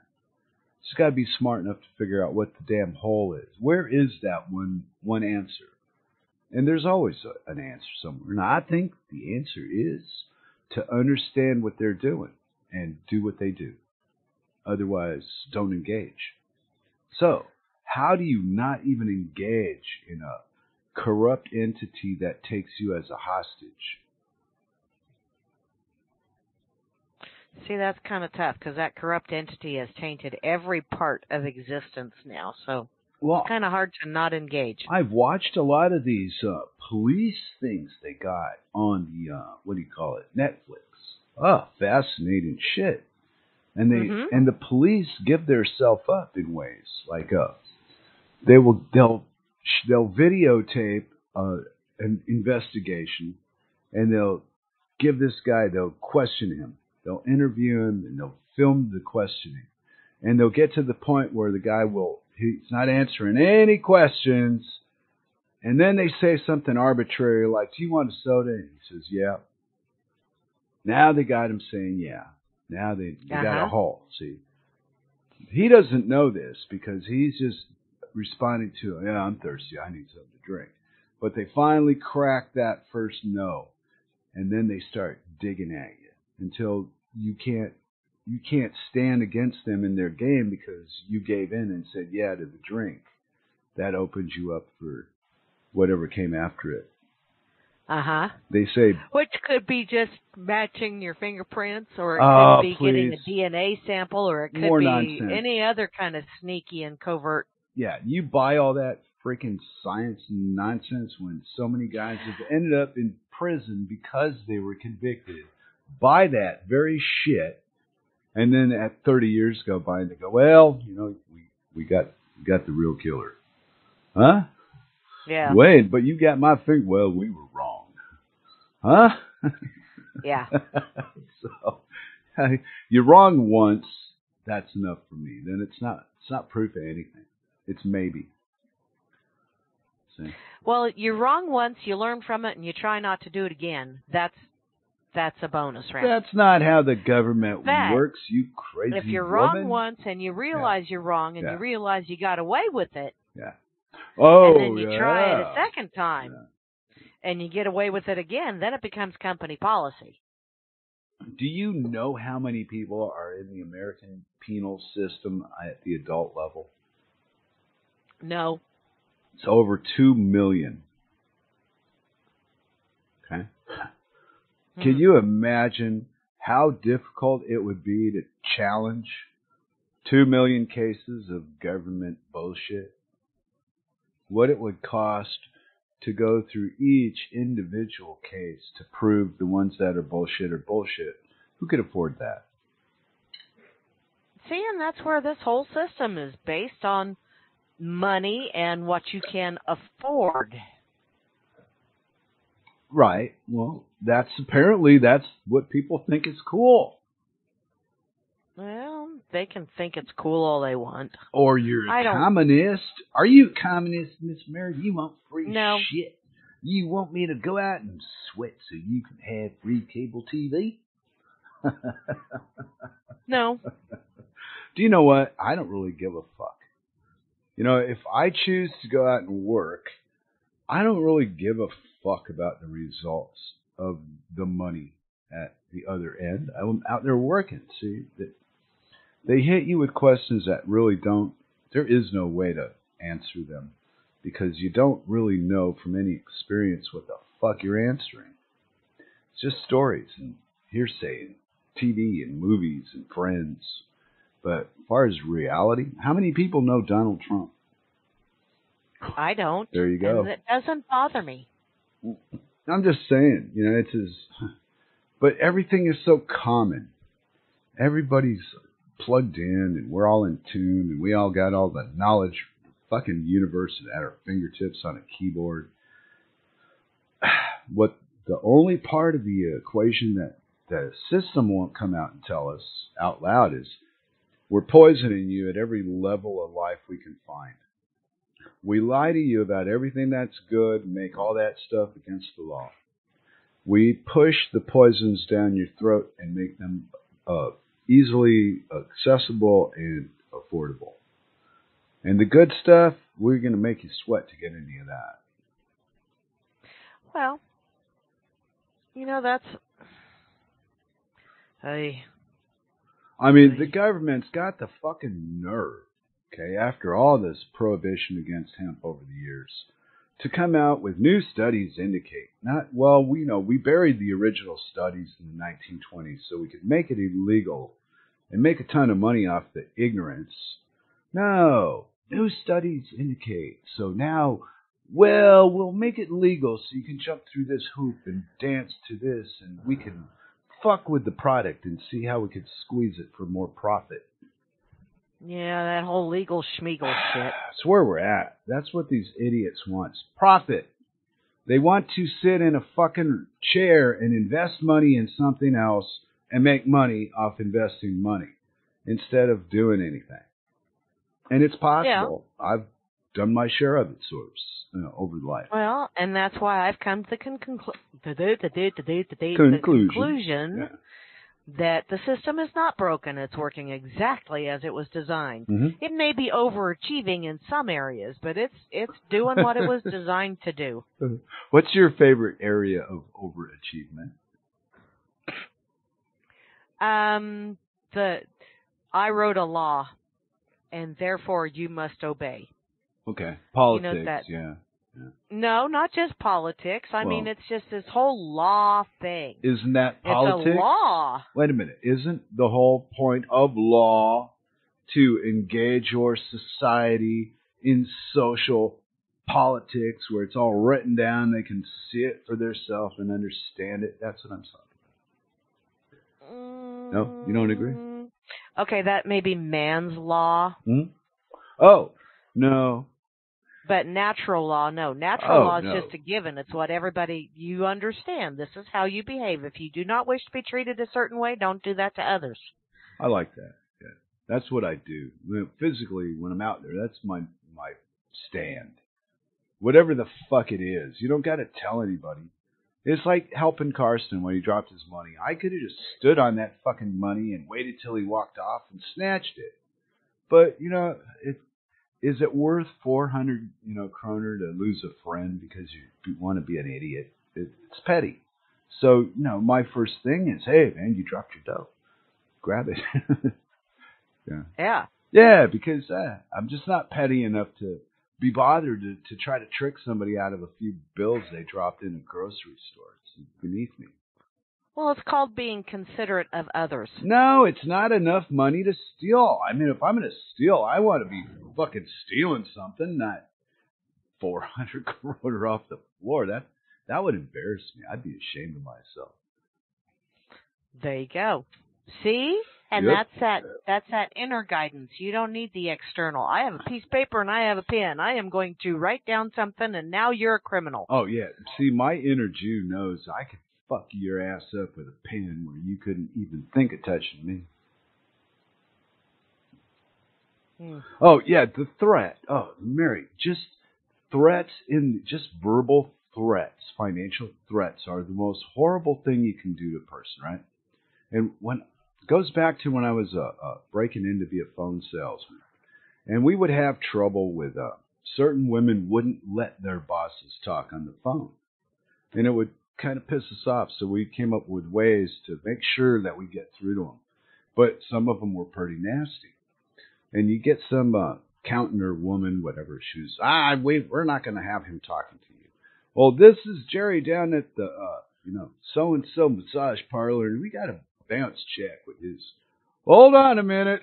Just got to be smart enough to figure out what the damn hole is. Where is that one answer? And there's always an answer somewhere. Now, I think the answer is to understand what they're doing and do what they do. Otherwise, don't engage. So, how do you not even engage in a corrupt entity that takes you as a hostage? See, that's kind of tough, because that corrupt entity has tainted every part of existence now, so it's kind of hard to not engage. I've watched a lot of these police things they got on the, Netflix. Oh, fascinating shit. And and the police give themselves up in ways, like they'll videotape an investigation, and they'll give this guy, they'll question him, they'll interview him, and they'll film the questioning. And they'll get to the point where the guy he's not answering any questions, and then they say something arbitrary like, "Do you want a soda?" And he says, "Yeah." Now they got him saying, "Yeah." Now they got a hole, see. He doesn't know this because he's just responding to, "Yeah, I'm thirsty. I need something to drink." But they finally crack that first no, and then they start digging at you until you can't stand against them in their game because you gave in and said yeah to the drink. That opens you up for whatever came after it. They say, which could be just matching your fingerprints, or it could be getting a DNA sample, or it could be nonsense. Any other kind of sneaky and covert. Yeah, you buy all that freaking science nonsense when so many guys have ended up in prison because they were convicted by that very shit. And then at 30 years go by and they go, "Well, we got the real killer." Huh? Yeah. "Wait, but you got my finger." "Well, we were wrong." Huh? Yeah. So you're wrong once. That's enough for me. Then it's not proof of anything. It's maybe. See? Well, you're wrong once, you learn from it, and you try not to do it again. That's a bonus round. That's not how the government works, you crazy woman. If you're wrong once, and you realize you're wrong, and you realize you got away with it, and then you try it a second time, and you get away with it again, then it becomes company policy. Do you know how many people are in the American penal system at the adult level? No. It's over 2 million. Okay. Can you imagine how difficult it would be to challenge 2 million cases of government bullshit? What it would cost to go through each individual case to prove the ones that are bullshit. Who could afford that? See, and that's where this whole system is based on money and what you can afford. Right. Well, that's what people think is cool. Well, they can think it's cool all they want. Or you're a communist. Are you a communist, Miss Mary? You want free shit. You want me to go out and sweat so you can have free cable TV? No. Do you know what? I don't really give a fuck. You know, if I choose to go out and work, I don't really give a fuck about the results of the money at the other end. I'm out there working. See, they hit you with questions that really don't, there is no way to answer them because you don't really know from any experience what the fuck you're answering. It's just stories and hearsay and TV and movies and friends. But as far as reality, how many people know Donald Trump? I don't. There you go. And it doesn't bother me. I'm just saying, you know, it's his, but everything is so common. Everybody's plugged in and we're all in tune and we all got all the knowledge of the fucking universe at our fingertips on a keyboard. What the only part of the equation that the system won't come out and tell us out loud is we're poisoning you at every level of life we can find. We lie to you about everything that's good and make all that stuff against the law. We push the poisons down your throat and make them easily accessible and affordable. And the good stuff, we're going to make you sweat to get any of that. Well, you know, that's... I mean, the government's got the fucking nerve. Okay, after all this prohibition against hemp over the years, to come out with new studies indicate we buried the original studies in the 1920s so we could make it illegal and make a ton of money off the ignorance. No, new studies indicate. So now, we'll make it legal so you can jump through this hoop and dance to this and we can fuck with the product and see how we could squeeze it for more profit. Yeah, that whole legal schmeagle shit. That's where we're at. That's what these idiots want. Profit. They want to sit in a fucking chair and invest money in something else and make money off investing money instead of doing anything. And it's possible. Yeah. I've done my share of it, over life. Well, and that's why I've come to the conclusion. Yeah. That the system is not broken. It's working exactly as it was designed. Mm-hmm. It may be overachieving in some areas, but it's doing what it was designed to do. What's your favorite area of overachievement? I wrote a law, and therefore you must obey. Okay. Politics, Yeah. No, not just politics. I mean, it's just this whole law thing. Isn't that politics? It's a law. Wait a minute. Isn't the whole point of law to engage your society in social politics where it's all written down, they can see it for themselves and understand it? That's what I'm talking about. No? You don't agree? Okay, that may be man's law. Hmm? Oh, no. But natural law, no. Natural law is just a given. It's what you understand. This is how you behave. If you do not wish to be treated a certain way, don't do that to others. I like that. Yeah. That's what I do. Physically, when I'm out there, that's my stand. Whatever the fuck it is. You don't got to tell anybody. It's like helping Carson when he dropped his money. I could have just stood on that fucking money and waited till he walked off and snatched it. But, you know, Is it worth 400, kroner to lose a friend because you want to be an idiot? It's petty. So, my first thing is, hey, man, you dropped your dough. Grab it. Yeah. Yeah. Yeah, because I'm just not petty enough to be bothered to try to trick somebody out of a few bills they dropped in a grocery store. It's beneath me. Well, it's called being considerate of others. No, it's not enough money to steal. I mean, if I'm going to steal, I want to be fucking stealing something, not 400 kroner off the floor. That would embarrass me. I'd be ashamed of myself. There you go. See? And yep. That's that inner guidance. You don't need the external. I have a piece of paper and I have a pen. I am going to write down something, and now you're a criminal. Oh, yeah. See, my inner Jew knows I could fuck your ass up with a pen where you couldn't even think of touching me. Mm. Oh, yeah, the threat. Oh, Mary, just threats, just verbal threats, financial threats are the most horrible thing you can do to a person, right? And goes back to when I was breaking in to be a phone salesman. And we would have trouble with certain women wouldn't let their bosses talk on the phone. And it would kind of piss us off. So we came up with ways to make sure that we get through to them. But some of them were pretty nasty. And you get some accountant or woman, whatever, she's, we're not going to have him talking to you. Well, this is Jerry down at the, so-and-so massage parlor. And we got a bounce check with his. Hold on a minute.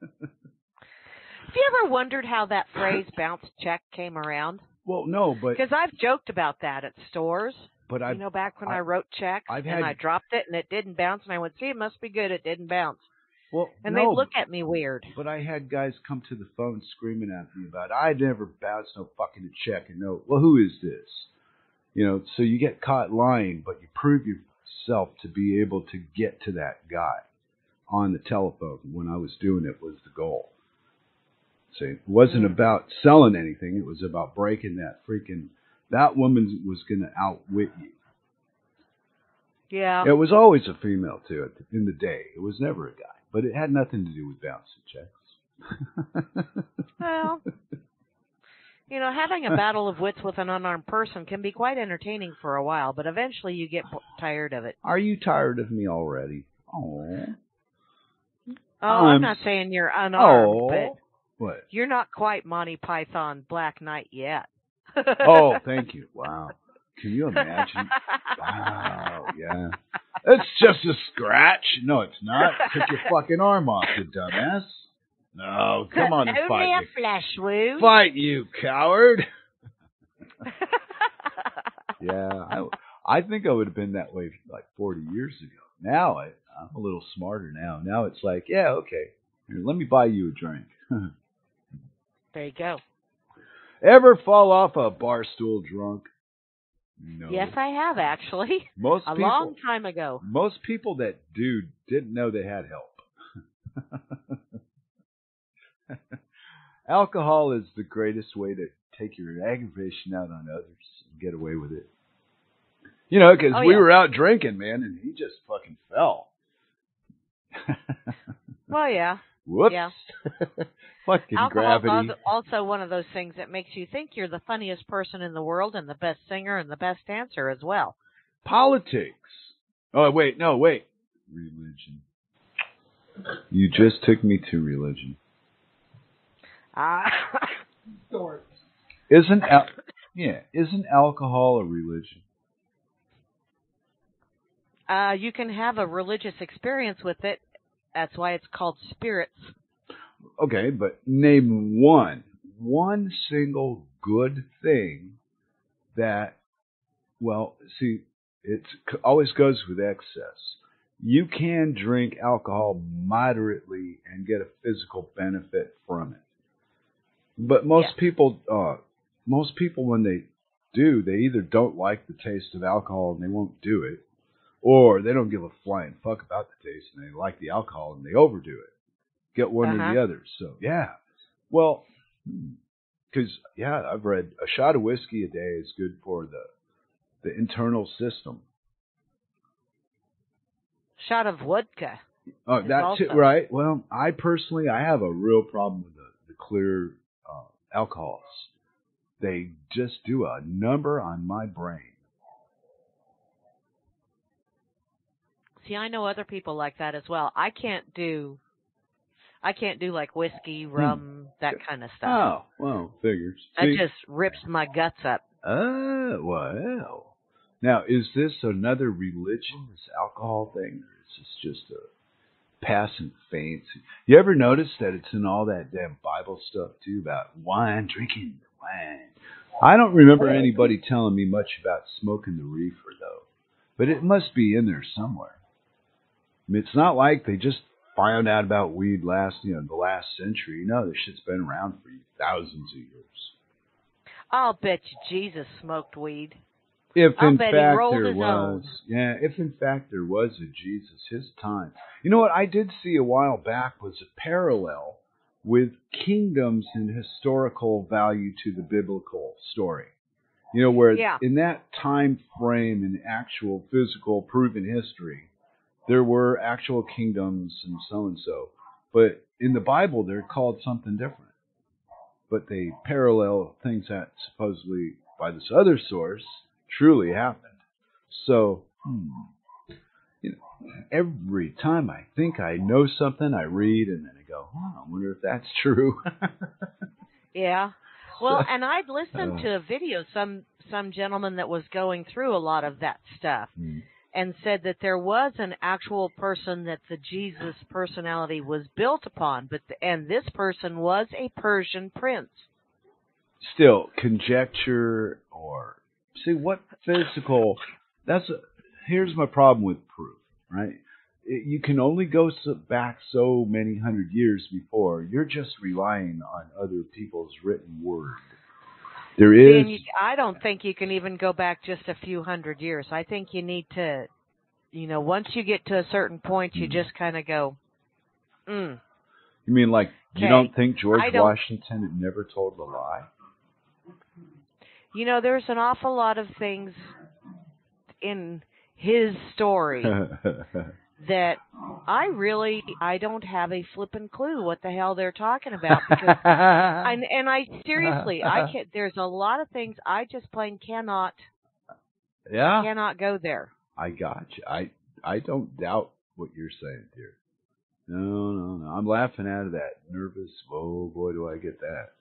Have you ever wondered how that phrase bounce check came around? Well, no, but because I've joked about that at stores. But I back when I wrote checks and I dropped it and it didn't bounce, and I went, "See, it must be good. It didn't bounce." Well, and they look at me weird. But I had guys come to the phone screaming at me about, "I never bounced no fucking check," and no, well, who is this? So you get caught lying, but you prove yourself to be able to get to that guy on the telephone. When I was doing it, was the goal. See, it wasn't about selling anything. It was about breaking that woman was going to outwit you. Yeah. It was always a female, too, in the day. It was never a guy. But it had nothing to do with bouncing checks. Well, having a battle of wits with an unarmed person can be quite entertaining for a while, but eventually you get tired of it. Are you tired of me already? Oh. Oh, I'm not saying you're unarmed, but... What? You're not quite Monty Python Black Knight yet. Oh, thank you. Wow. Can you imagine? Wow, yeah. It's just a scratch. No, it's not. Take your fucking arm off, you dumbass. No, come on and fight me. Only a flesh wound. Fight, you coward. Yeah, I think I would have been that way like 40 years ago. Now, I'm a little smarter now. Now it's like, yeah, okay. Here, let me buy you a drink. There you go. Ever fall off a bar stool drunk? No. Yes, I have, actually. A long time ago. Most people that do didn't know they had help. Alcohol is the greatest way to take your aggravation out on others and get away with it. Because we were out drinking, man, and he just fucking fell. Well, yeah. Whoops. Yeah. Fucking alcohol gravity. Also one of those things that makes you think you're the funniest person in the world and the best singer and the best dancer as well. Politics. Oh, wait. No, wait. Religion. You just took me to religion. Dork. Isn't alcohol a religion? You can have a religious experience with it. That's why it's called spirits. Okay, but name one single good thing that, well, see, it always goes with excess. You can drink alcohol moderately and get a physical benefit from it. But most people, when they do, they either don't like the taste of alcohol and they won't do it, or they don't give a flying fuck about the taste, and they like the alcohol, and they overdo it. Get one or the other. So, yeah. Well, because, I've read a shot of whiskey a day is good for the internal system. Shot of vodka. Oh, that's it, right. Well, I have a real problem with the clear alcohols. They just do a number on my brain. See, I know other people like that as well. I can't do like whiskey, rum, that kind of stuff. Oh, well, figures. That just rips my guts up. Oh, wow. Now, is this another religion, this alcohol thing, or is this just a passing fancy? You ever notice that it's in all that damn Bible stuff, too, about wine, drinking the wine? I don't remember anybody telling me much about smoking the reefer, though. But it must be in there somewhere. I mean, it's not like they just found out about weed the last century. No, this shit's been around for thousands of years. I'll bet you Jesus smoked weed. If in fact there was a Jesus, his time. You know what I did see a while back was a parallel with kingdoms in historical value to the biblical story. You know, where in that time frame in actual physical proven history, there were actual kingdoms and so. But in the Bible, they're called something different. But they parallel things that supposedly, by this other source, truly happened. So, every time I think I know something, I read and then I go, I wonder if that's true. Yeah. Well, and I'd listened to a video, some gentleman that was going through a lot of that stuff and said that there was an actual person that the Jesus personality was built upon, and this person was a Persian prince. Still, conjecture or... See, what physical... Here's my problem with proof, right? You can only go back so many hundred years before. You're just relying on other people's written word. There is... I don't think you can even go back just a few hundred years. I think you need to, once you get to a certain point, you just kind of go, You mean like you don't think George Washington had never told a lie? There's an awful lot of things in his story... that I don't have a flippin' clue what the hell they're talking about. Because, and I seriously, I can't. There's a lot of things I just plain cannot. Yeah. Cannot go there. I got you. I don't doubt what you're saying, dear. No. I'm laughing out of that nervous. Oh boy, do I get that.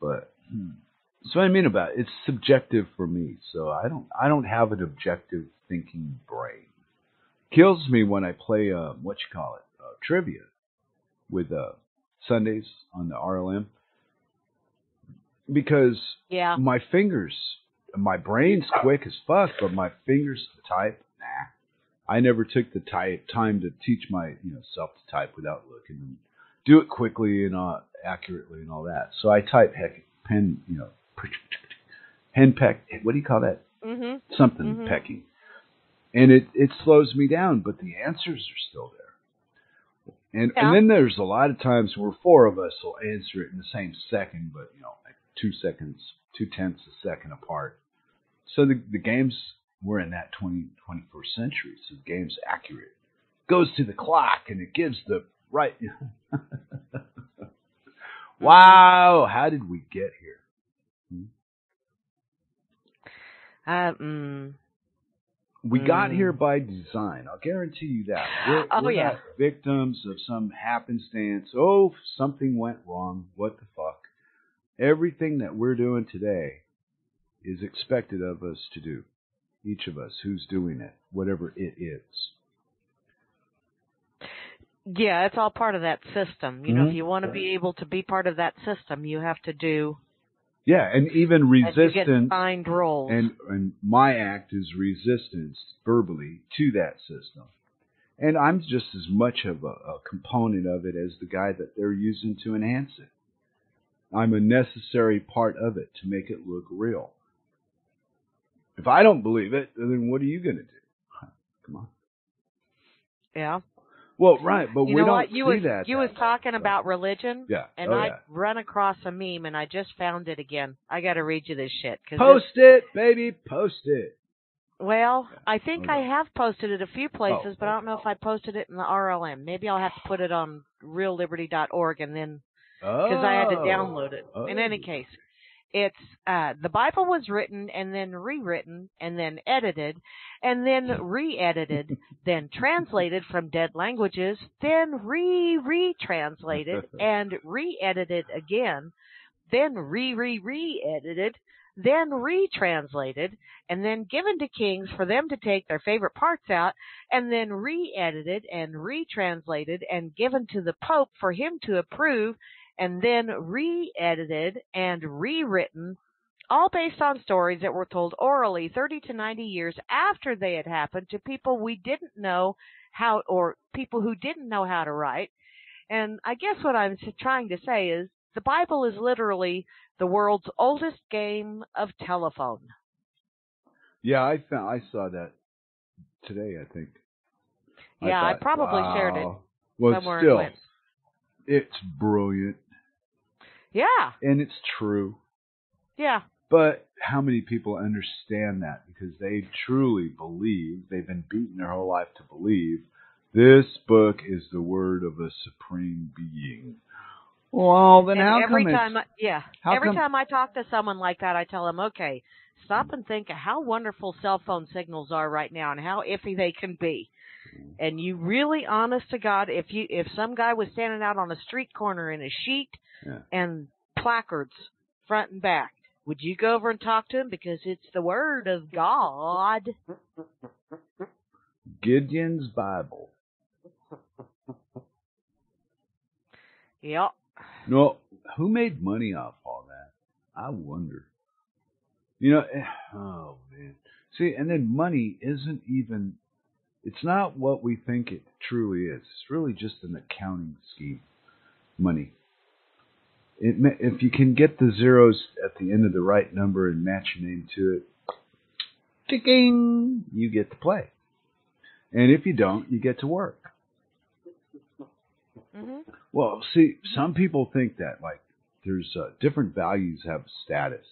But that's what I mean about it. It's subjective for me, so I don't have an objective thinking brain. Kills me when I play trivia with Sundays on the RLM because my fingers, my brain's quick as fuck, but my fingers to type, I never took the time to teach my self to type without looking and do it quickly and accurately and all that. So I type hen peck. What do you call that? Mm-hmm. Something pecking. And it slows me down, but the answers are still there. And then there's a lot of times where four of us will answer it in the same second, but like 2 seconds, 0.2 seconds apart. So the game's, we're in that 21st century, so the game's accurate. Goes to the clock and it gives the right. Wow, how did we get here? We got here by design. I'll guarantee you that. We're not victims of some happenstance. Oh, something went wrong. What the fuck? Everything that we're doing today is expected of us to do. Each of us who's doing it, whatever it is. Yeah, it's all part of that system. If you want to be able to be part of that system, you have to do... Yeah, and even resistance, and my act is resistance verbally to that system. And I'm just as much of a component of it as the guy that they're using to enhance it. I'm a necessary part of it to make it look real. If I don't believe it, then what are you going to do? Come on. Yeah. Well, right, but we don't see that. You was talking about religion, and I run across a meme, and I just found it again. I got to read you this shit. Post it, baby, post it. Well, I think I have posted it a few places, but I don't know if I posted it in the RLM. Maybe I'll have to put it on realliberty.org and then because I had to download it. Oh. In any case, it's the Bible was written and then rewritten and then edited and then re-edited, then translated from dead languages, then re-translated and re-edited again, then re-edited, then retranslated, and then given to kings for them to take their favorite parts out, and then re-edited and retranslated and given to the Pope for him to approve, and then re-edited and rewritten, all based on stories that were told orally 30 to 90 years after they had happened to people we didn't know how, or people who didn't know how to write. And I guess what I'm trying to say is the Bible is literally the world's oldest game of telephone. Yeah, I saw that today, I think. Yeah, I probably shared it somewhere. Still, it's brilliant. Yeah. And it's true. Yeah. But how many people understand that? Because they truly believe, they've been beaten their whole life to believe, this book is the word of a supreme being. Well, then how come it's... Yeah. Every time I talk to someone like that, I tell them, okay, stop and think of how wonderful cell phone signals are right now and how iffy they can be. And you really, honest to God, if some guy was standing out on a street corner in a sheet and placards front and back, would you go over and talk to him? Because it's the word of God. Gideon's Bible. Yep. No, who made money off all that? I wonder. You know, oh, man. See, and then money isn't even... It's not what we think it truly is. It's really just an accounting scheme, money. If you can get the zeros at the end of the right number and match your name to it, ding, you get to play. And if you don't, you get to work. Mm-hmm. Well, see, some people think that, like, there's different values have status.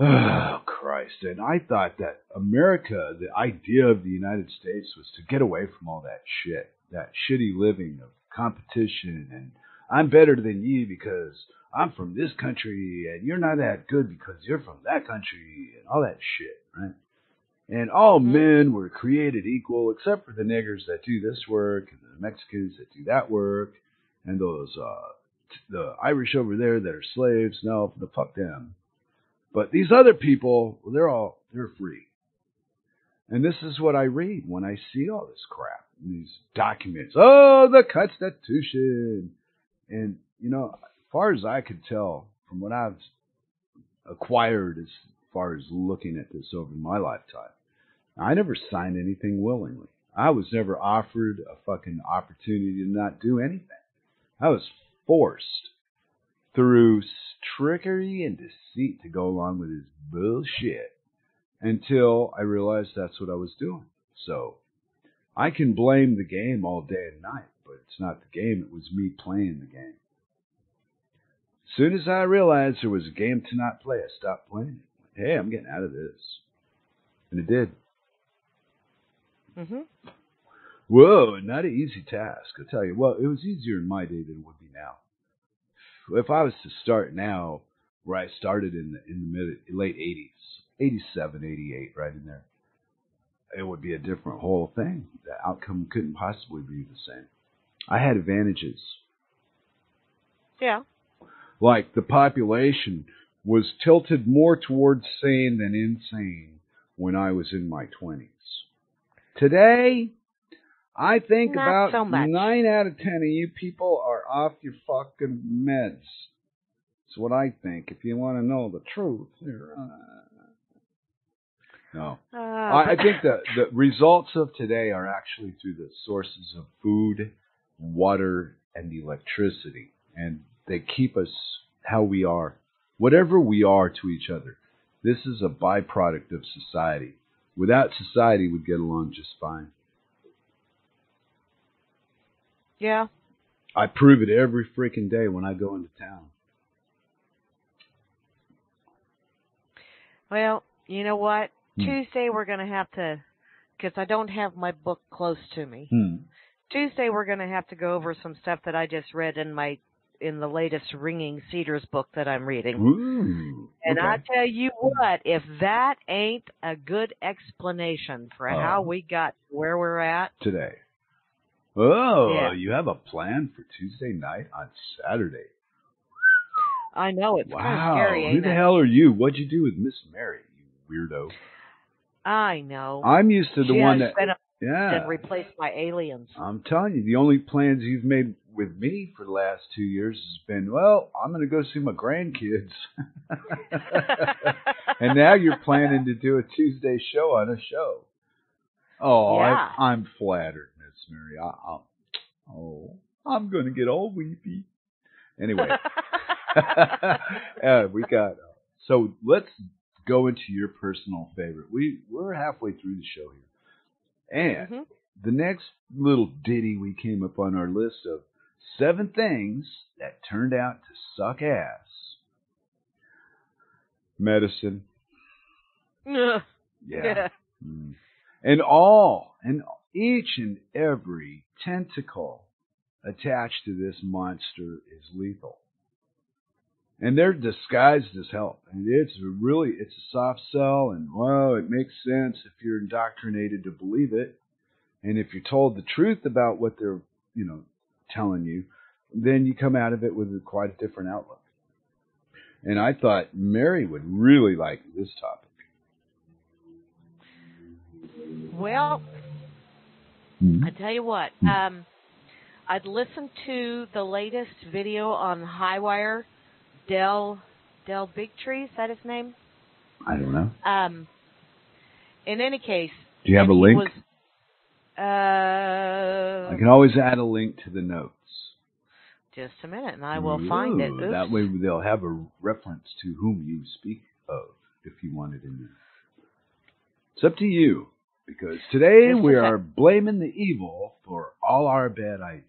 Oh, Christ. And I thought that America, the idea of the United States was to get away from all that shit, that shitty living of competition and I'm better than you because I'm from this country and you're not that good because you're from that country and all that shit, right? And all men were created equal except for the niggers that do this work and the Mexicans that do that work and those, the Irish over there that are slaves. No, fuck them. But these other people, they're free. And this is what I read when I see all this crap in these documents. Oh, the Constitution. And, you know, as far as I could tell from what I've acquired as far as looking at this over my lifetime, I never signed anything willingly. I was never offered a fucking opportunity to not do anything. I was forced through trickery and deceit to go along with his bullshit until I realized that's what I was doing. So I can blame the game all day and night, but it's not the game. It was me playing the game. As soon as I realized there was a game to not play, I stopped playing it. Hey, I'm getting out of this. And it did. Mm-hmm. Whoa, not an easy task. I'll tell you. Well, it was easier in my day than it would be now. If I was to start now, where I started in the late 80s, 87, 88, right in there, it would be a different whole thing. The outcome couldn't possibly be the same. I had advantages. Yeah. Like the population was tilted more towards sane than insane when I was in my 20s. Today, I think not about so 9 out of 10 of you people are off your fucking meds. That's what I think. If you want to know the truth, you're... No. I think the results of today are actually through the sources of food, water, and electricity. And they keep us how we are, whatever we are to each other. This is a byproduct of society. Without society, we'd get along just fine. Yeah. I prove it every freaking day when I go into town. Well, you know what? Tuesday we're going to have to, because I don't have my book close to me. Tuesday we're going to have to go over some stuff that I just read in my in the latest Ringing Cedars book that I'm reading. Ooh, and okay. I tell you what, if that ain't a good explanation for how we got to where we're at today. Oh, yeah. You have a plan for Tuesday night on Saturday. I know, it's kind of scary. Who the hell are you? What'd you do with Miss Mary, you weirdo? I know. I'm used to the one that and replaced my aliens. I'm telling you, the only plans you've made with me for the last 2 years has been, well, I'm going to go see my grandkids. And now you're planning to do a Tuesday show on a show. Oh, yeah. I'm flattered, Miss Mary. I'm going to get all weepy. Anyway, we got so let's go into your personal favorite. We're halfway through the show here, and the next little ditty we came up on our list of 7 things that turned out to suck ass. Medicine, and each and every tentacle attached to this monster is lethal. And they're disguised as help. And it's a soft sell, and it makes sense if you're indoctrinated to believe it. And if you're told the truth about what they're, telling you, then you come out of it with quite a different outlook. And I thought Mary would really like this topic. Well, I tell you what, I'd listened to the latest video on Highwire. Del Bigtree, is that his name? I don't know. In any case, do you have a link? I can always add a link to the notes. Just a minute, and I will find it. Oops. That way they'll have a reference to whom you speak of, if you want it in there. It's up to you, because today we are blaming the evil for all our bad ideas.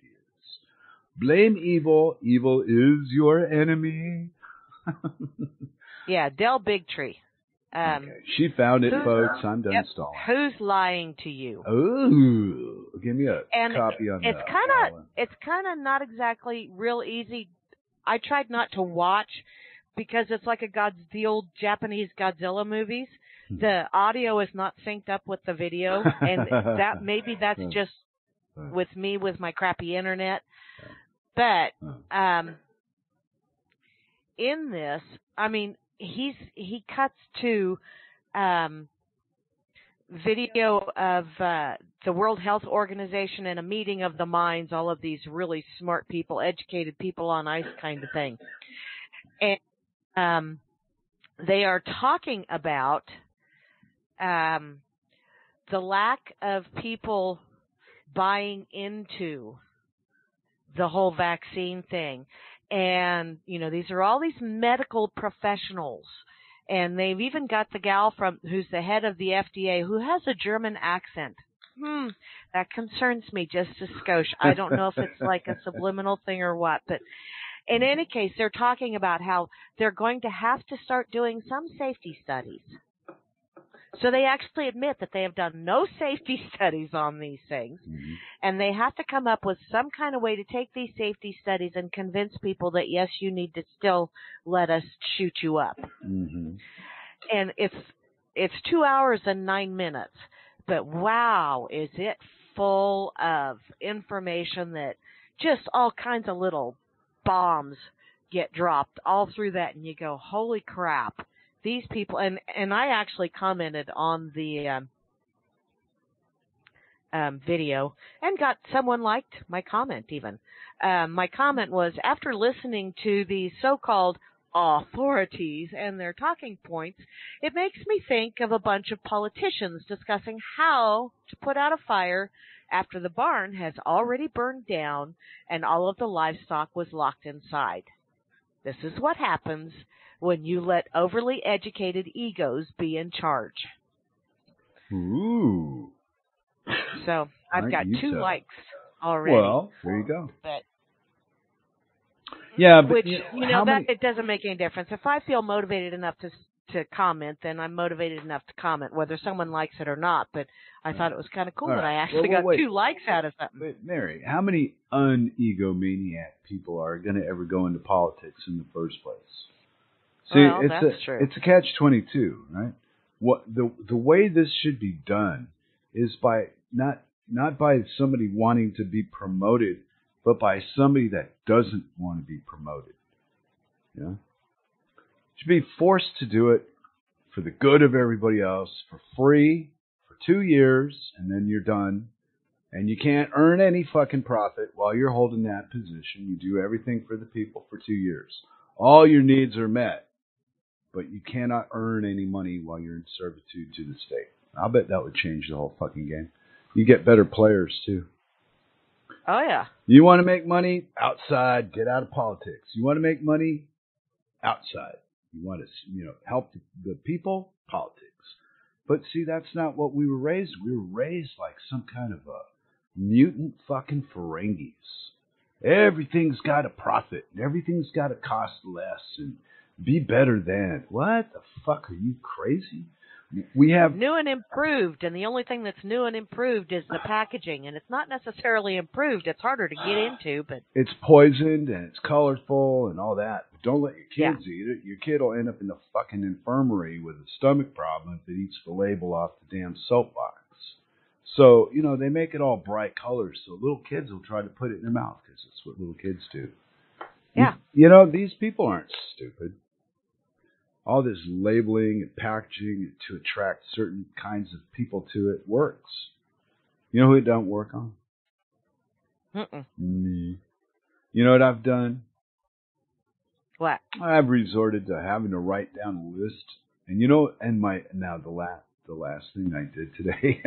Blame evil. Evil is your enemy. Del Bigtree. Okay. She found it, folks. I'm done stalling. Who's lying to you? Ooh, give me a copy on that. It's kind of not exactly real easy. I tried not to watch because it's like the old Japanese Godzilla movies. The audio is not synced up with the video, and that's just with me with my crappy internet. But in this, I mean, he cuts to video of the World Health Organization and a meeting of the minds, all of these really smart people, educated people on ice kind of thing. And they are talking about the lack of people buying into the whole vaccine thing. And, these are all these medical professionals. And they've even got the gal who's the head of the FDA, who has a German accent. That concerns me just a skosh. I don't know if it's like a subliminal thing or what. But in any case, they're talking about how they're going to have to start doing some safety studies. So they actually admit that they have done no safety studies on these things, and they have to come up with some kind of way to take these safety studies and convince people that, yes, you need to still let us shoot you up. And it's 2 hours and 9 minutes, but wow, is it full of information that just all kinds of little bombs get dropped all through that, and you go, holy crap. These people, and I actually commented on the video and got someone liked my comment even. My comment was, after listening to the so-called authorities and their talking points, it makes me think of a bunch of politicians discussing how to put out a fire after the barn has already burned down and all of the livestock was locked inside. This is what happens when you let overly educated egos be in charge. Ooh. So I've got 2 likes already. Well, there you go. But, but it doesn't make any difference. If I feel motivated enough to to comment, then I'm motivated enough to comment, whether someone likes it or not. But I thought it was kind of cool that I actually got 2 likes out of something. Wait, Mary, how many unegomaniac people are going to ever go into politics in the first place? See, well, that's true. It's a catch-22, right? What the way this should be done is by not by somebody wanting to be promoted, but by somebody that doesn't want to be promoted. Yeah. Should be forced to do it for the good of everybody else, for free, for 2 years, and then you're done. And you can't earn any fucking profit while you're holding that position. You do everything for the people for 2 years. All your needs are met, but you cannot earn any money while you're in servitude to the state. I'll bet that would change the whole fucking game. You get better players, too. Oh, yeah. You want to make money? Outside. Get out of politics. You want to make money? Outside. You want to, help the people? Politics. But see, that's not what we were raised. We were raised like some kind of a mutant fucking Ferengis. Everything's got a profit. Everything's got to cost less and be better than. What the fuck? Are you crazy? We have new and improved, and the only thing that's new and improved is the packaging, and it's not necessarily improved. It's harder to get into, but it's poisoned and it's colorful and all that. But don't let your kids eat it. Your kid will end up in the fucking infirmary with a stomach problem if it eats the label off the damn soap box. So, they make it all bright colors, so little kids will try to put it in their mouth because that's what little kids do. Yeah. These people aren't stupid. All this labeling and packaging to attract certain kinds of people to it works. You know who it don't work on? Me. You know what I've done? What? I've resorted to having to write down a list. And the last thing I did today,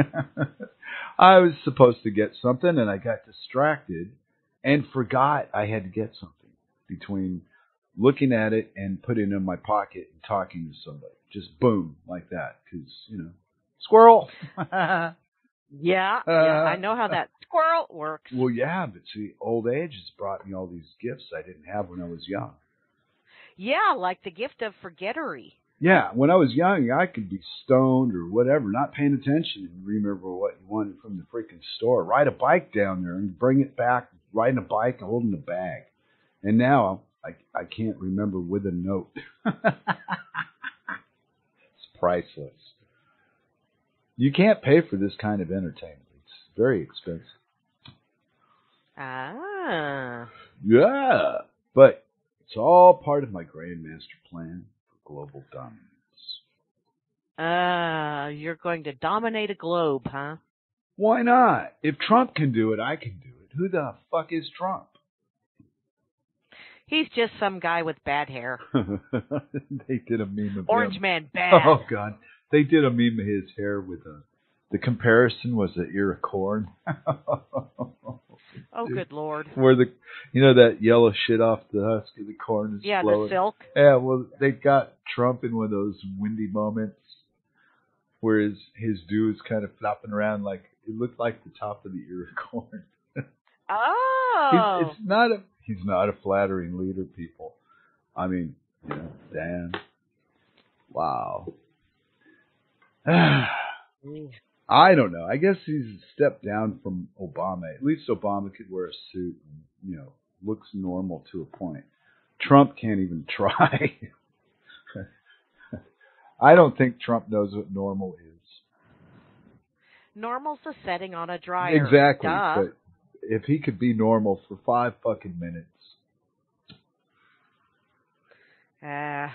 I was supposed to get something and I got distracted and forgot I had to get something between looking at it and putting it in my pocket and talking to somebody. Just boom, like that. Because, squirrel. I know how that squirrel works. Well, yeah, but see, old age has brought me all these gifts I didn't have when I was young. Yeah, like the gift of forgettery. Yeah, when I was young, I could be stoned or whatever, not paying attention and remember what you wanted from the freaking store. Ride a bike down there and bring it back, riding a bike and holding a bag. And now I can't remember with a note. It's priceless. You can't pay for this kind of entertainment. It's very expensive. Ah. Yeah, but it's all part of my grandmaster plan. Global dominance. You're going to dominate a globe, huh? Why not? If Trump can do it, I can do it. Who the fuck is Trump? He's just some guy with bad hair. They did a meme of Orange him. Man bad. Oh, God. They did a meme of his hair with a... The comparison was an ear of corn. Oh, good Lord. Where that yellow shit off the husk of the corn is flowing. The silk. Yeah, well, they got Trump in one of those windy moments where his dew is kind of flopping around like, it looked like the top of the ear of corn. Oh. He's not a flattering leader, people. I mean, damn. Wow. I don't know. I guess he's a step down from Obama. At least Obama could wear a suit and, looks normal to a point. Trump can't even try. I don't think Trump knows what normal is. Normal's a setting on a dryer. Exactly. Duh. But if he could be normal for 5 fucking minutes. I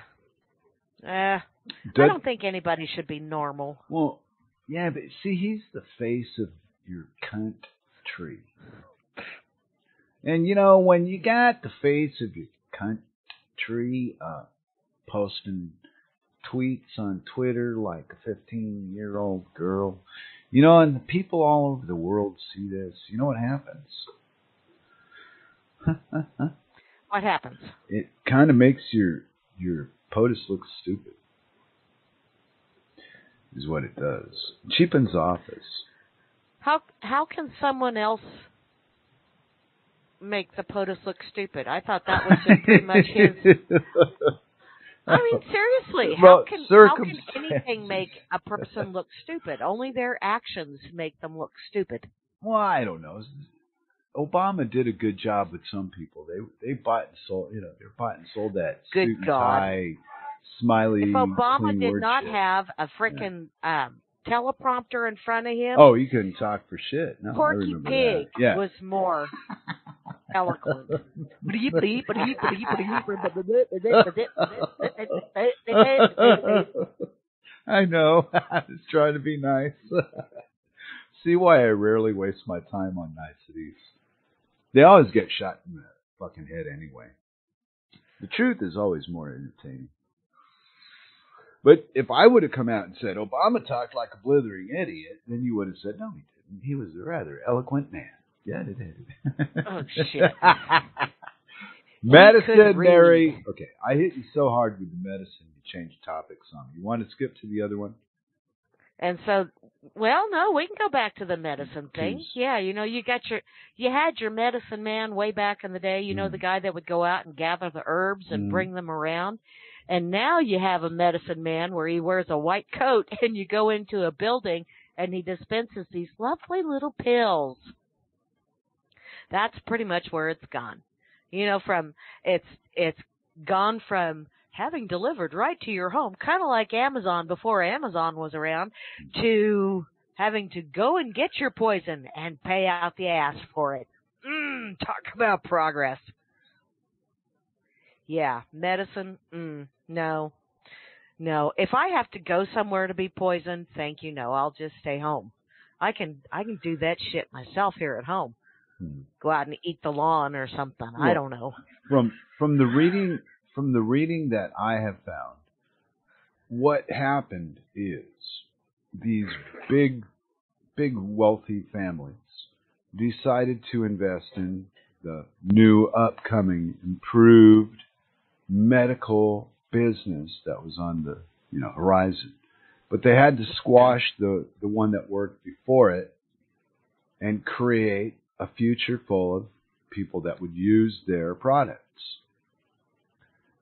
don't think anybody should be normal. Well, yeah, but see, he's the face of your country. And, when you got the face of your country posting tweets on Twitter like a 15-year-old girl, and the people all over the world see this, you know what happens? What happens? It kind of makes your POTUS look stupid. Is what it does. Cheapens office. How can someone else make the POTUS look stupid? I thought that was just pretty much his. I mean, seriously, how can anything make a person look stupid? Only their actions make them look stupid. Well, I don't know. Obama did a good job with some people. They bought and sold, you know, they bought and sold that good suit and tie, smiley. If Obama did not have a freaking teleprompter in front of him, oh, he couldn't talk for shit. No, Porky Pig was more eloquent. I know. I was trying to be nice. See why I rarely waste my time on niceties. They always get shot in the fucking head anyway. The truth is always more entertaining. But if I would have come out and said, Obama talked like a blithering idiot, then you would have said, no, he didn't. He was a rather eloquent man. Yeah, he did. Oh, shit. Medicine, Mary. Okay, I hit you so hard with the medicine you changed topics on. You want to skip to the other one? And so, well, no, we can go back to the medicine thing. Jeez. Yeah, you know, you had your medicine man way back in the day, you know, the guy that would go out and gather the herbs and bring them around. And now you have a medicine man where he wears a white coat and you go into a building and he dispenses these lovely little pills. That's pretty much where it's gone. You know, it's gone from having delivered right to your home, kind of like Amazon before Amazon was around, to having to go and get your poison and pay out the ass for it. Talk about progress. Yeah, medicine, no. No, if I have to go somewhere to be poisoned, thank you, no, I'll just stay home. I can do that shit myself here at home. Go out and eat the lawn or something. Well, I don't know. From the reading that I have found, what happened is these big wealthy families decided to invest in the new upcoming improved medical business that was on the horizon. But they had to squash the one that worked before it and create a future full of people that would use their products.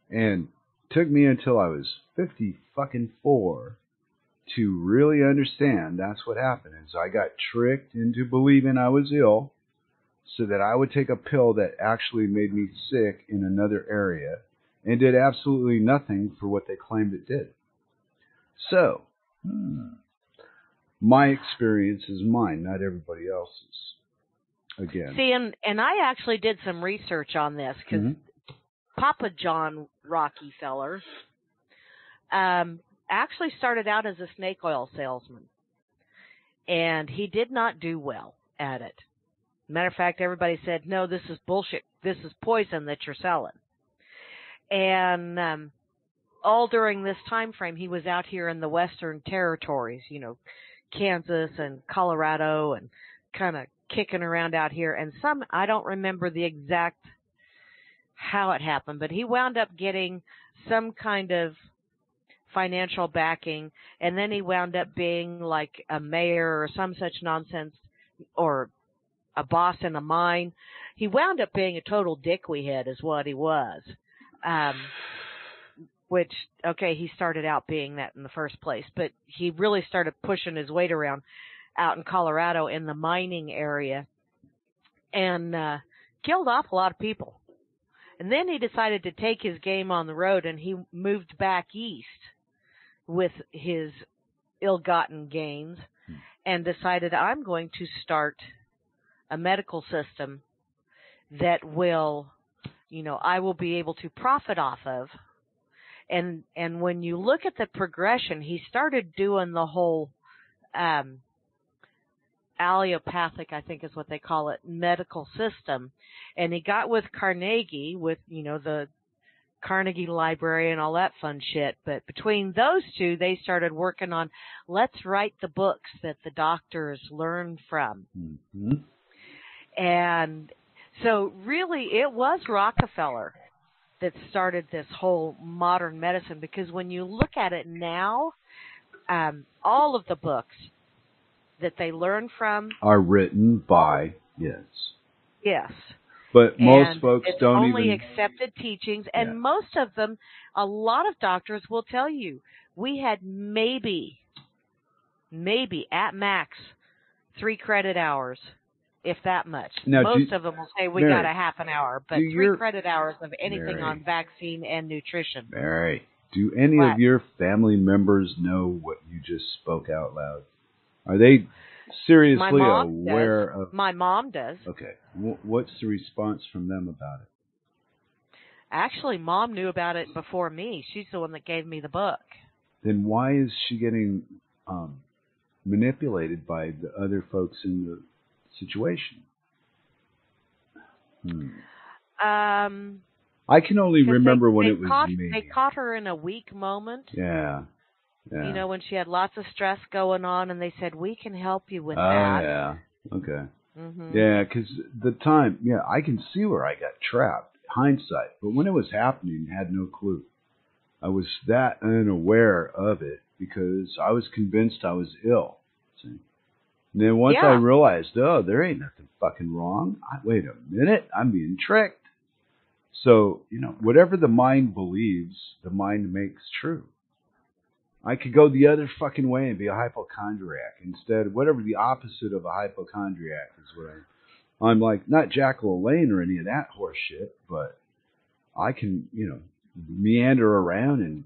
And it took me until I was 54 to really understand that's what happened. Is I got tricked into believing I was ill so that I would take a pill that actually made me sick in another area and did absolutely nothing for what they claimed it did. So, my experience is mine, not everybody else's. Again. See, and I actually did some research on this because Papa John Rockefeller actually started out as a snake oil salesman, and he did not do well at it. Matter of fact, everybody said, no, this is bullshit. This is poison that you're selling. And all during this time frame, he was out here in the Western territories, Kansas and Colorado and kind of kicking around out here, and I don't remember the exact how it happened, but he wound up getting some kind of financial backing, and then he wound up being like a mayor or some such nonsense, or a boss in a mine. He wound up being a total dickweed is what he was, which, okay, he started out being that in the first place, but he really started pushing his weight around out in Colorado in the mining area, and killed off a lot of people. And then he decided to take his game on the road, and he moved back east with his ill-gotten gains and decided, I'm going to start a medical system that will, I will be able to profit off of. And when you look at the progression, he started doing the whole allopathic, I think is what they call it, medical system. And he got with Carnegie with, the Carnegie Library and all that fun shit. But between those two, they started working on, let's write the books that the doctors learn from. And so really it was Rockefeller that started this whole modern medicine, because when you look at it now, all of the books that they learn from are written by, yes. But most folks don't even. It's only accepted teachings. And most of them, a lot of doctors will tell you, we had maybe at max 3 credit hours, if that much. Now, most of them will say we got a half an hour, but 3 credit hours of anything on vaccine and nutrition. Mary, do any of your family members know what you just spoke out loud? Are they seriously aware of? My mom does. Okay. What's the response from them about it? Actually, Mom knew about it before me. She's the one that gave me the book. Then why is she getting manipulated by the other folks in the situation? I can only remember when it was me. They caught her in a weak moment. Yeah. You know, when she had lots of stress going on, and they said, we can help you with that. Yeah. Okay. Mm-hmm. Yeah, because the time, I can see where I got trapped, hindsight. But when it was happening, I had no clue. I was that unaware of it because I was convinced I was ill. See? And then once I realized, oh, there ain't nothing fucking wrong. Wait a minute, I'm being tricked. So, whatever the mind believes, the mind makes true. I could go the other fucking way and be a hypochondriac. Instead, whatever the opposite of a hypochondriac is what I'm like, not Jack-o'-lantern or any of that horse shit, but I can, meander around and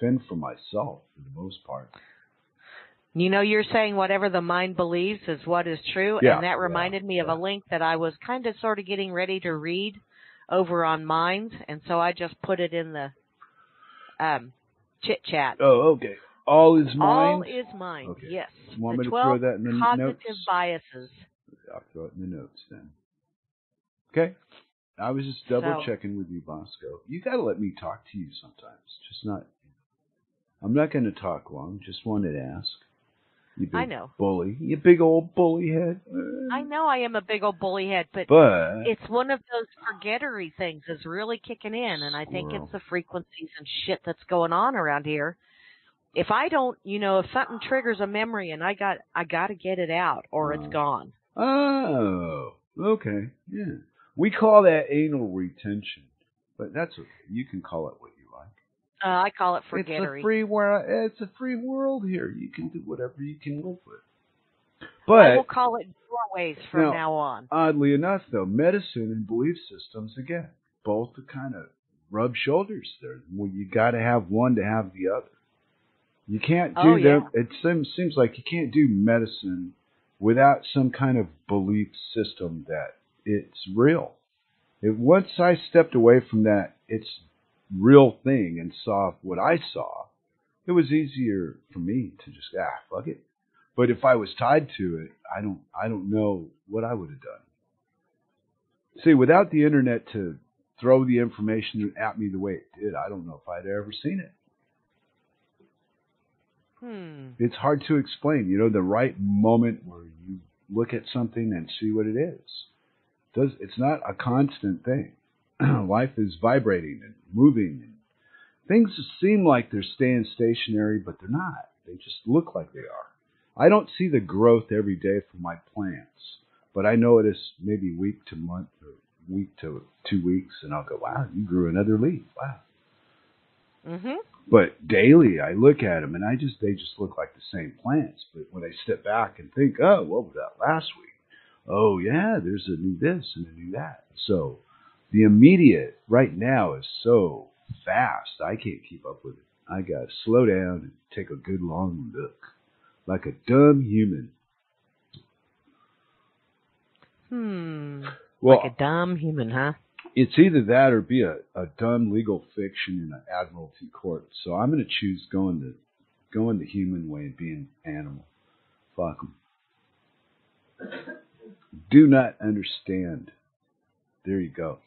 fend for myself for the most part. You're saying whatever the mind believes is what is true, and that reminded me of a link that I was kind of sort of getting ready to read over on Minds, and so I just put it in the chit chat. Oh, okay. All is Mind? All is Mind, okay. Yes. Want me to throw that in the cognitive notes? Biases. I'll throw it in the notes then. Okay. I was just double-checking with you, Bosco. You got to let me talk to you sometimes. Just not. I'm not going to talk long. Just wanted to ask. You big bully. You big old bully head. I know I am a big old bully head, but it's one of those forgettery things that's really kicking in, and I think it's the frequencies and shit that's going on around here. If I don't, if something triggers a memory and I got to get it out or it's gone. Oh, okay. Yeah. We call that anal retention, but that's you can call it what you like. I call it forgettery. It's a free world here. You can do whatever you can live with. But we'll call it doorways from now on. Oddly enough, though, medicine and belief systems, again, both kind of rub shoulders there. Well, you got to have one to have the other. You can't do them. Yeah. It seems like you can't do medicine without some kind of belief system that it's real. Once I stepped away from that, it's real thing and saw what I saw, it was easier for me to just fuck it. But if I was tied to it, I don't know what I would have done. See, without the internet to throw the information at me the way it did, I don't know if I'd ever seen it. It's hard to explain. The right moment where you look at something and see what it is. It's not a constant thing. Life is vibrating and moving. And things seem like they're staying stationary, but they're not. They just look like they are. I don't see the growth every day for my plants, but I notice maybe week to month or week to 2 weeks, and I'll go, wow, you grew another leaf. Wow. Mm-hmm. But daily I look at them, and they just look like the same plants. But when I step back and think, oh, what was that last week? Oh, yeah, there's a new this and a new that. So the immediate right now is so fast, I can't keep up with it. I got to slow down and take a good long look like a dumb human. Well, like a dumb human, huh? It's either that or be a dumb legal fiction in an admiralty court. So I'm going to choose going the human way and being an animal. Fuck them. Do not understand. There you go.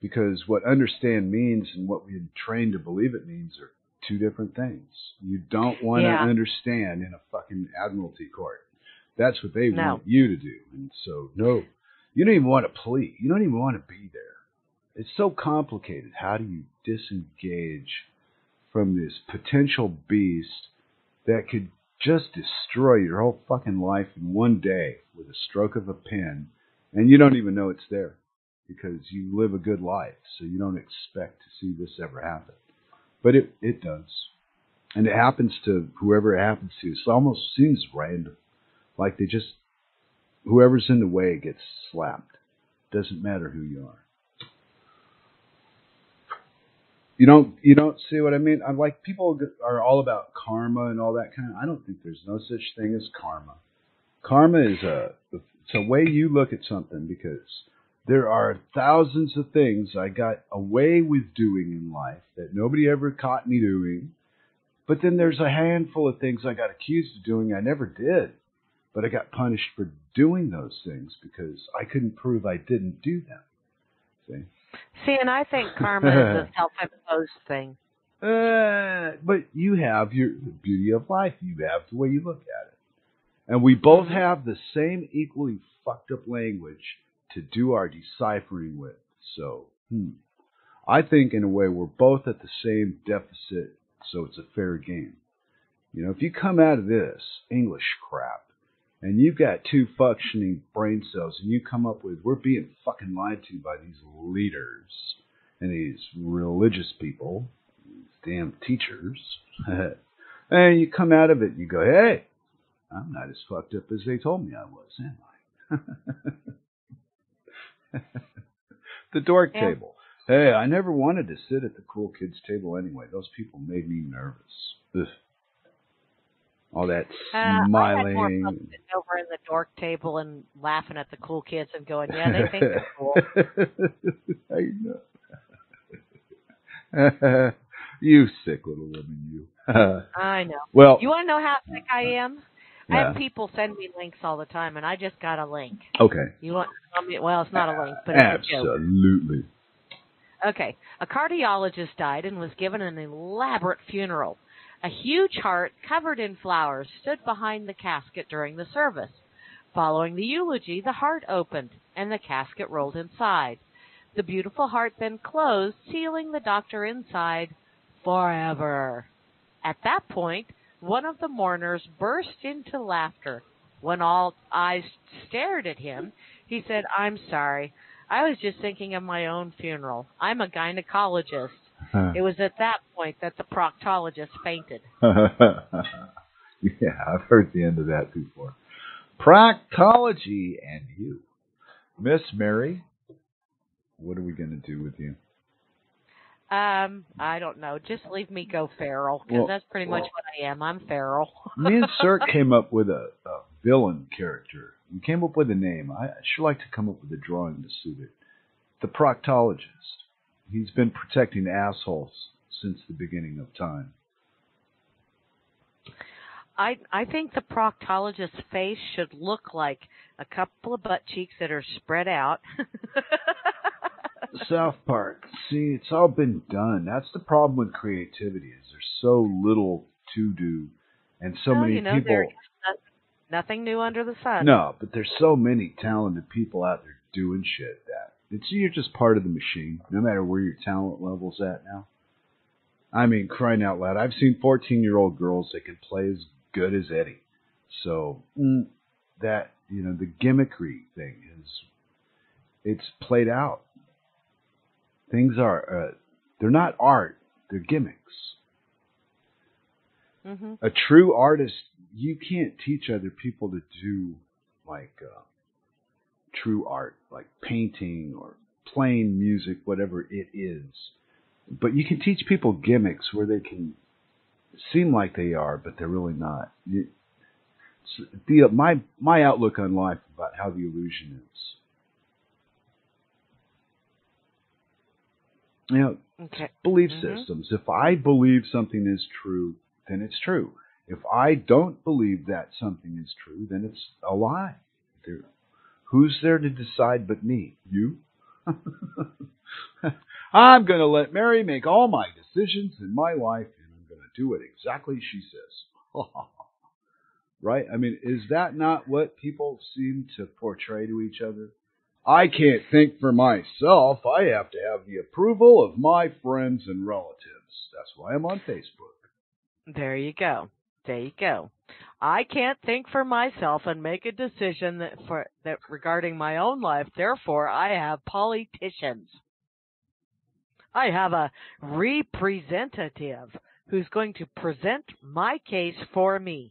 Because what understand means and what we're trained to believe it means are two different things. You don't want to understand in a fucking admiralty court. That's what they want you to do. And so, no. You don't even want to plead. You don't even want to be there. It's so complicated. How do you disengage from this potential beast that could just destroy your whole fucking life in one day with a stroke of a pen, and you don't even know it's there. because you live a good life, so you don't expect to see this ever happen. But it does. And it happens to whoever it happens to. It almost seems random. Like they just, whoever's in the way gets slapped. Doesn't matter who you are. You don't see what I mean? I'm like, people are all about karma and all that kind of, I don't think there's no such thing as karma. Karma is it's a way you look at something, because there are thousands of things I got away with doing in life that nobody ever caught me doing. But then there's a handful of things I got accused of doing I never did. But I got punished for doing those things because I couldn't prove I didn't do them. See, and I think karma is a self-imposed thing. But you have the beauty of life. You have the way you look at it. And we both have the same equally fucked up language to do our deciphering with. So, I think in a way we're both at the same deficit, so it's a fair game. You know, if you come out of this English crap, and you've got two functioning brain cells, and you come up with, we're being fucking lied to by these leaders and these religious people, these damn teachers. And you come out of it and you go, hey, I'm not as fucked up as they told me I was, am I? The dork table. Hey, I never wanted to sit at the cool kids' table anyway. Those people made me nervous. Ugh. All that smiling. I had more fun sitting over in the dork table and laughing at the cool kids and going, yeah, they think they're cool. I know. You sick little woman, you. I know. Well, you want to know how sick I am? Yeah. I have people send me links all the time, and I just got a link. Okay. You want to tell me? Well, it's not a link, but it's a joke. Absolutely. Okay. A cardiologist died and was given an elaborate funeral. A huge heart covered in flowers stood behind the casket during the service. Following the eulogy, the heart opened, and the casket rolled inside. The beautiful heart then closed, sealing the doctor inside forever. At that point, one of the mourners burst into laughter. When all eyes stared at him, he said, "I'm sorry. I was just thinking of my own funeral. I'm a gynecologist." It was at that point that the proctologist fainted. Yeah, I've heard the end of that before. Proctology and you. Miss Mary, what are we going to do with you? I don't know. Just leave me go feral, because that's pretty much what I am. I'm feral. Me and Sir came up with a villain character. We came up with a name. I sure like to come up with a drawing to suit it. The proctologist. He's been protecting assholes since the beginning of time. I think the proctologist's face should look like a couple of butt cheeks that are spread out. South Park. See, it's all been done. That's the problem with creativity, is there's so little to do, and so many people. There's nothing new under the sun. No, but there's so many talented people out there doing shit that. You're just part of the machine, no matter where your talent level's at now. I mean, crying out loud, I've seen 14-year-old girls that can play as good as Eddie. So that, the gimmickry thing it's played out. Things are, they're not art, they're gimmicks. Mm-hmm. A true artist, you can't teach other people to do, like, true art, like painting or playing music, whatever it is. But you can teach people gimmicks where they can seem like they are, but they're really not. My outlook on life about how the illusion is. Belief systems. If I believe something is true, then it's true. If I don't believe that something is true, then it's a lie. Who's there to decide but me? You? I'm going to let Mary make all my decisions in my life, and I'm going to do it exactly she says. Right? I mean, is that not what people seem to portray to each other? I can't think for myself. I have to have the approval of my friends and relatives. That's why I'm on Facebook. There you go. I can't think for myself and make a decision regarding my own life. Therefore, I have politicians. I have a representative who's going to present my case for me.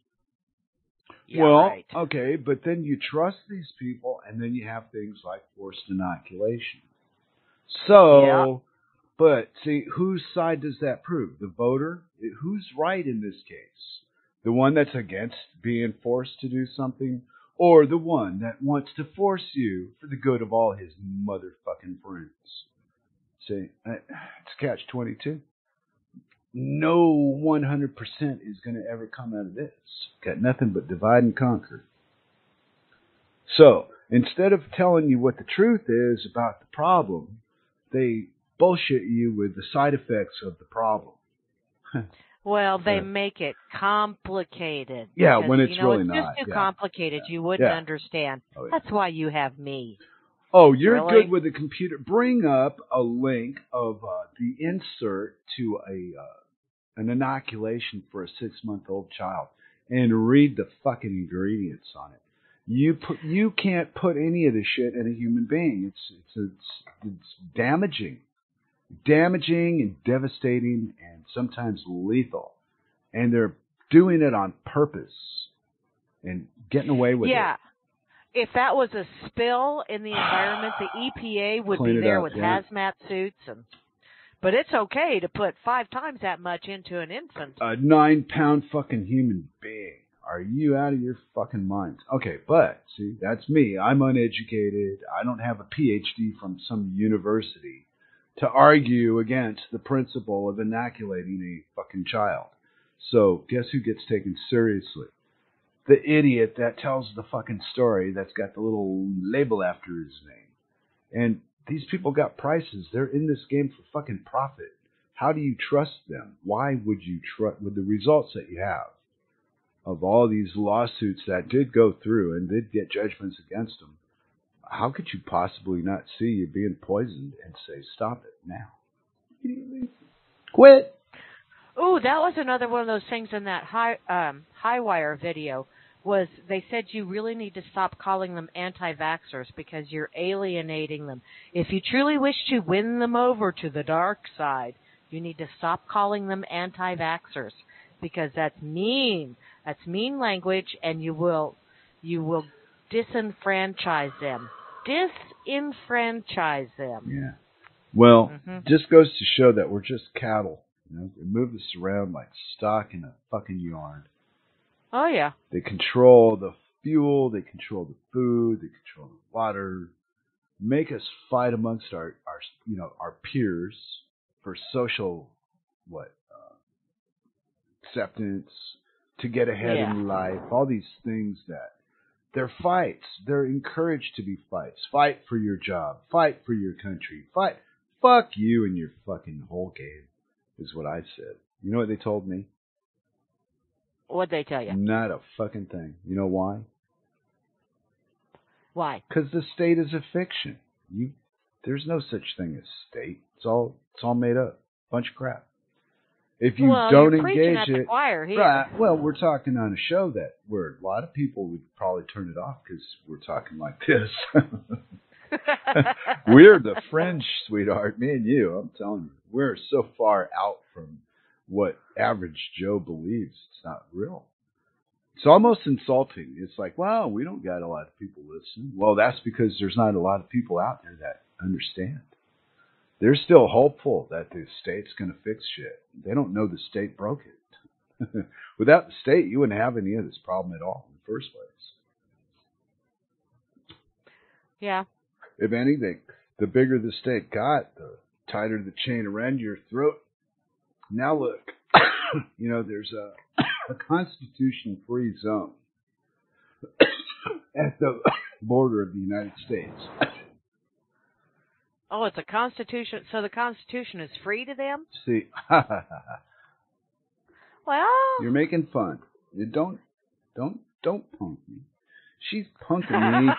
Yeah, well, right. Okay, but then you trust these people, and then you have things like forced inoculation. So, yeah. But see, whose side does that prove? The voter? Who's right in this case? The one that's against being forced to do something, or the one that wants to force you for the good of all his motherfucking friends? See, it's catch-22. No 100% is going to ever come out of this. Got nothing but divide and conquer. So, instead of telling you what the truth is about the problem, they bullshit you with the side effects of the problem. Well, they make it complicated. Yeah, because, when it's really not. It's just too complicated. Yeah. You wouldn't understand. Oh, yeah. That's why you have me. Oh, you're really good with the computer. Bring up a link of the insert to an inoculation for a 6-month-old child and read the fucking ingredients on it. You can't put any of this shit in a human being. It's damaging and devastating and sometimes lethal, and they're doing it on purpose and getting away with it. Yeah, if that was a spill in the environment, the EPA would be there with hazmat suits, but it's okay to put 5 times that much into an infant. A 9-pound fucking human being. Are you out of your fucking mind? Okay, but see, that's me. I'm uneducated. I don't have a PhD from some university to argue against the principle of inoculating a fucking child. So guess who gets taken seriously? The idiot that tells the fucking story that's got the little label after his name. And these people got prices. They're in this game for fucking profit. How do you trust them? Why would you trust with the results that you have of all these lawsuits that did go through and did get judgments against them? How could you possibly not see you being poisoned and say, stop it now? Quit. Oh, that was another one of those things in that high wire video was they said you really need to stop calling them anti-vaxxers because you're alienating them. If you truly wish to win them over to the dark side, you need to stop calling them anti-vaxxers because that's mean. That's mean language, and you will disenfranchise them. Disenfranchise them. Yeah. Well, just goes to show that we're just cattle. You know, they move us around like stock in a fucking yard. Oh, yeah. They control the fuel. They control the food. They control the water. Make us fight amongst our peers for social acceptance, to get ahead in life. All these things that they're fights. They're encouraged to be fights. Fight for your job. Fight for your country. Fight. Fuck you and your fucking whole game is what I said. You know what they told me? What'd they tell you? Not a fucking thing. You know why? Why? Because the state is a fiction. There's no such thing as state. It's all made up. Bunch of crap. If you don't engage it, right? Well, we're talking on a show that where a lot of people would probably turn it off because we're talking like this. We're the fringe, sweetheart. Me and you. I'm telling you, we're so far out from what average Joe believes. It's not real. It's almost insulting. It's like, wow, we don't got a lot of people listening. Well, that's because there's not a lot of people out there that understand. They're still hopeful that the state's going to fix shit. They don't know the state broke it. Without the state, you wouldn't have any of this problem at all in the first place. Yeah. If anything, the bigger the state got, the tighter the chain around your throat. Now look, there's a constitution-free zone at the border of the United States. Oh, it's a constitution. So the constitution is free to them? See. Well. You're making fun. You don't punk me. She's punking me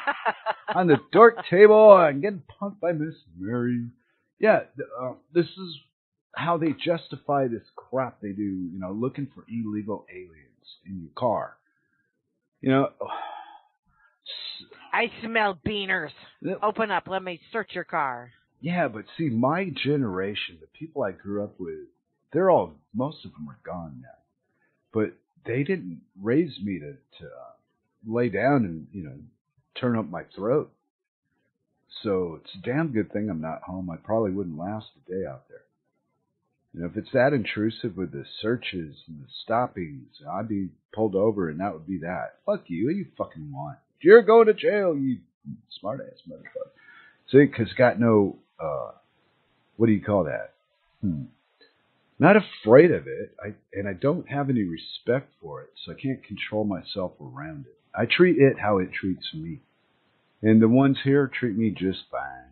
on the Dork Table and getting punked by Miss Mary. Yeah, this is how they justify this crap they do, looking for illegal aliens in your car. You know, I smell beaners. Open up. Let me search your car. Yeah, but see, my generation, the people I grew up with, they're all, most of them are gone now. But they didn't raise me to lay down and, you know, turn up my throat. So it's a damn good thing I'm not home. I probably wouldn't last a day out there. You know, if it's that intrusive with the searches and the stoppings, I'd be pulled over and that would be that. Fuck you. What do you fucking want? You're going to jail, you smart-ass motherfucker. See, because got no, what do you call that? Not afraid of it, and I don't have any respect for it, so I can't control myself around it. I treat it how it treats me. And the ones here treat me just fine.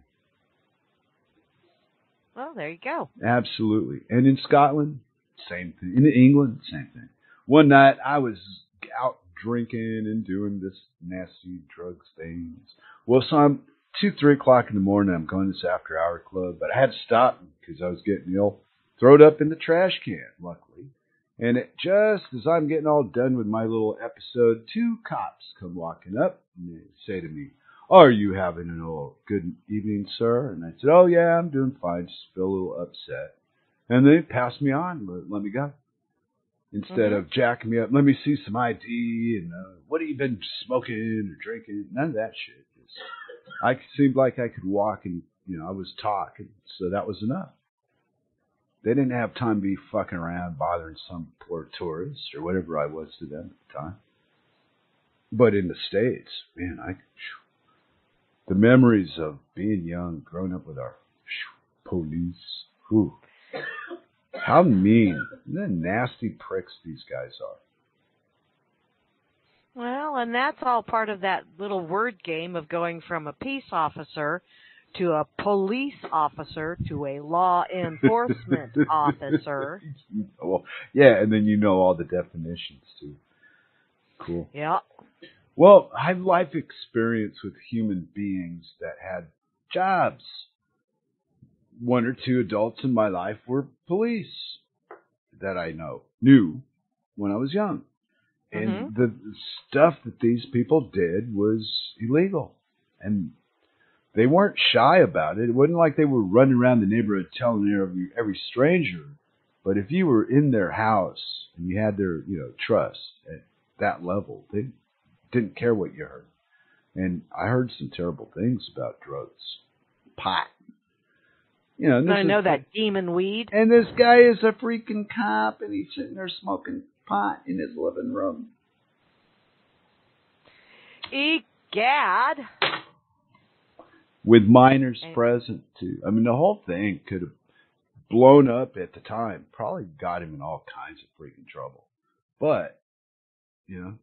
Well, there you go. Absolutely. And in Scotland, same thing. In England, same thing. One night, I was out drinking and doing this nasty drugs things. Well, so I'm 2-3 o'clock in the morning. I'm going to this after-hour club, but I had to stop because I was getting ill. Throw it up in the trash can, luckily. And it, just as I'm getting all done with my little episode, two cops come walking up and they say to me, "Are you having an old good evening, sir?" And I said, "Oh, yeah, I'm doing fine. Just feel a little upset." And they passed me on, let me go. Instead of jacking me up, let me see some ID and what have you been smoking or drinking? None of that shit. I seemed like I could walk and, you know, I was talking. So that was enough. They didn't have time to be fucking around bothering some poor tourist or whatever I was to them at the time. But in the States, man, the memories of being young, growing up with our police, whew, how mean, the nasty pricks these guys are. Well, and that's all part of that little word game of going from a peace officer to a police officer to a law enforcement officer. Well, yeah, and then you know all the definitions, too. Cool. Yeah. Well, I have life experience with human beings that had jobs. One or two adults in my life were police that I knew when I was young. And the stuff that these people did was illegal. And they weren't shy about it. It wasn't like they were running around the neighborhood telling every stranger. But if you were in their house and you had their, you know, trust at that level, they didn't care what you heard. And I heard some terrible things about drugs, pot. You know, I know that demon weed. And this guy is a freaking cop, and he's sitting there smoking pot in his living room. Egad. With minors present, too. I mean, the whole thing could have blown up at the time. Probably got him in all kinds of freaking trouble. But, you know,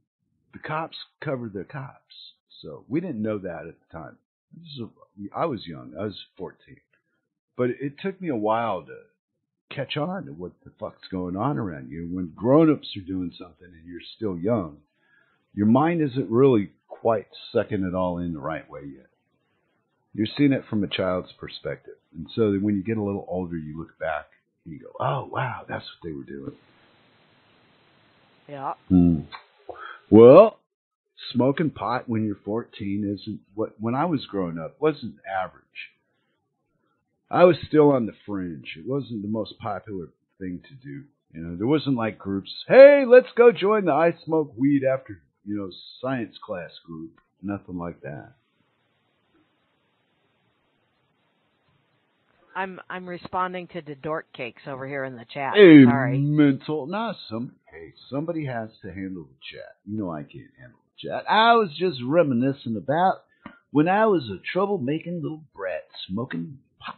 the cops covered the cops. So we didn't know that at the time. I was young. I was 14. But it took me a while to catch on to what the fuck's going on around you. When grown-ups are doing something and you're still young, your mind isn't really quite sucking it all in the right way yet. You're seeing it from a child's perspective. And so when you get a little older, you look back and you go, oh, wow, that's what they were doing. Yeah. Well, smoking pot when you're 14 isn't what, when I was growing up, wasn't average. I was still on the fringe. It wasn't the most popular thing to do. You know, there wasn't like groups, hey, let's go join the I Smoke Weed After, you know, science class group. Nothing like that. I'm responding to the dork cakes over here in the chat. Hey, sorry. Hey, somebody has to handle the chat. You know I can't handle the chat. I was just reminiscing about when I was a troublemaking little brat smoking pot.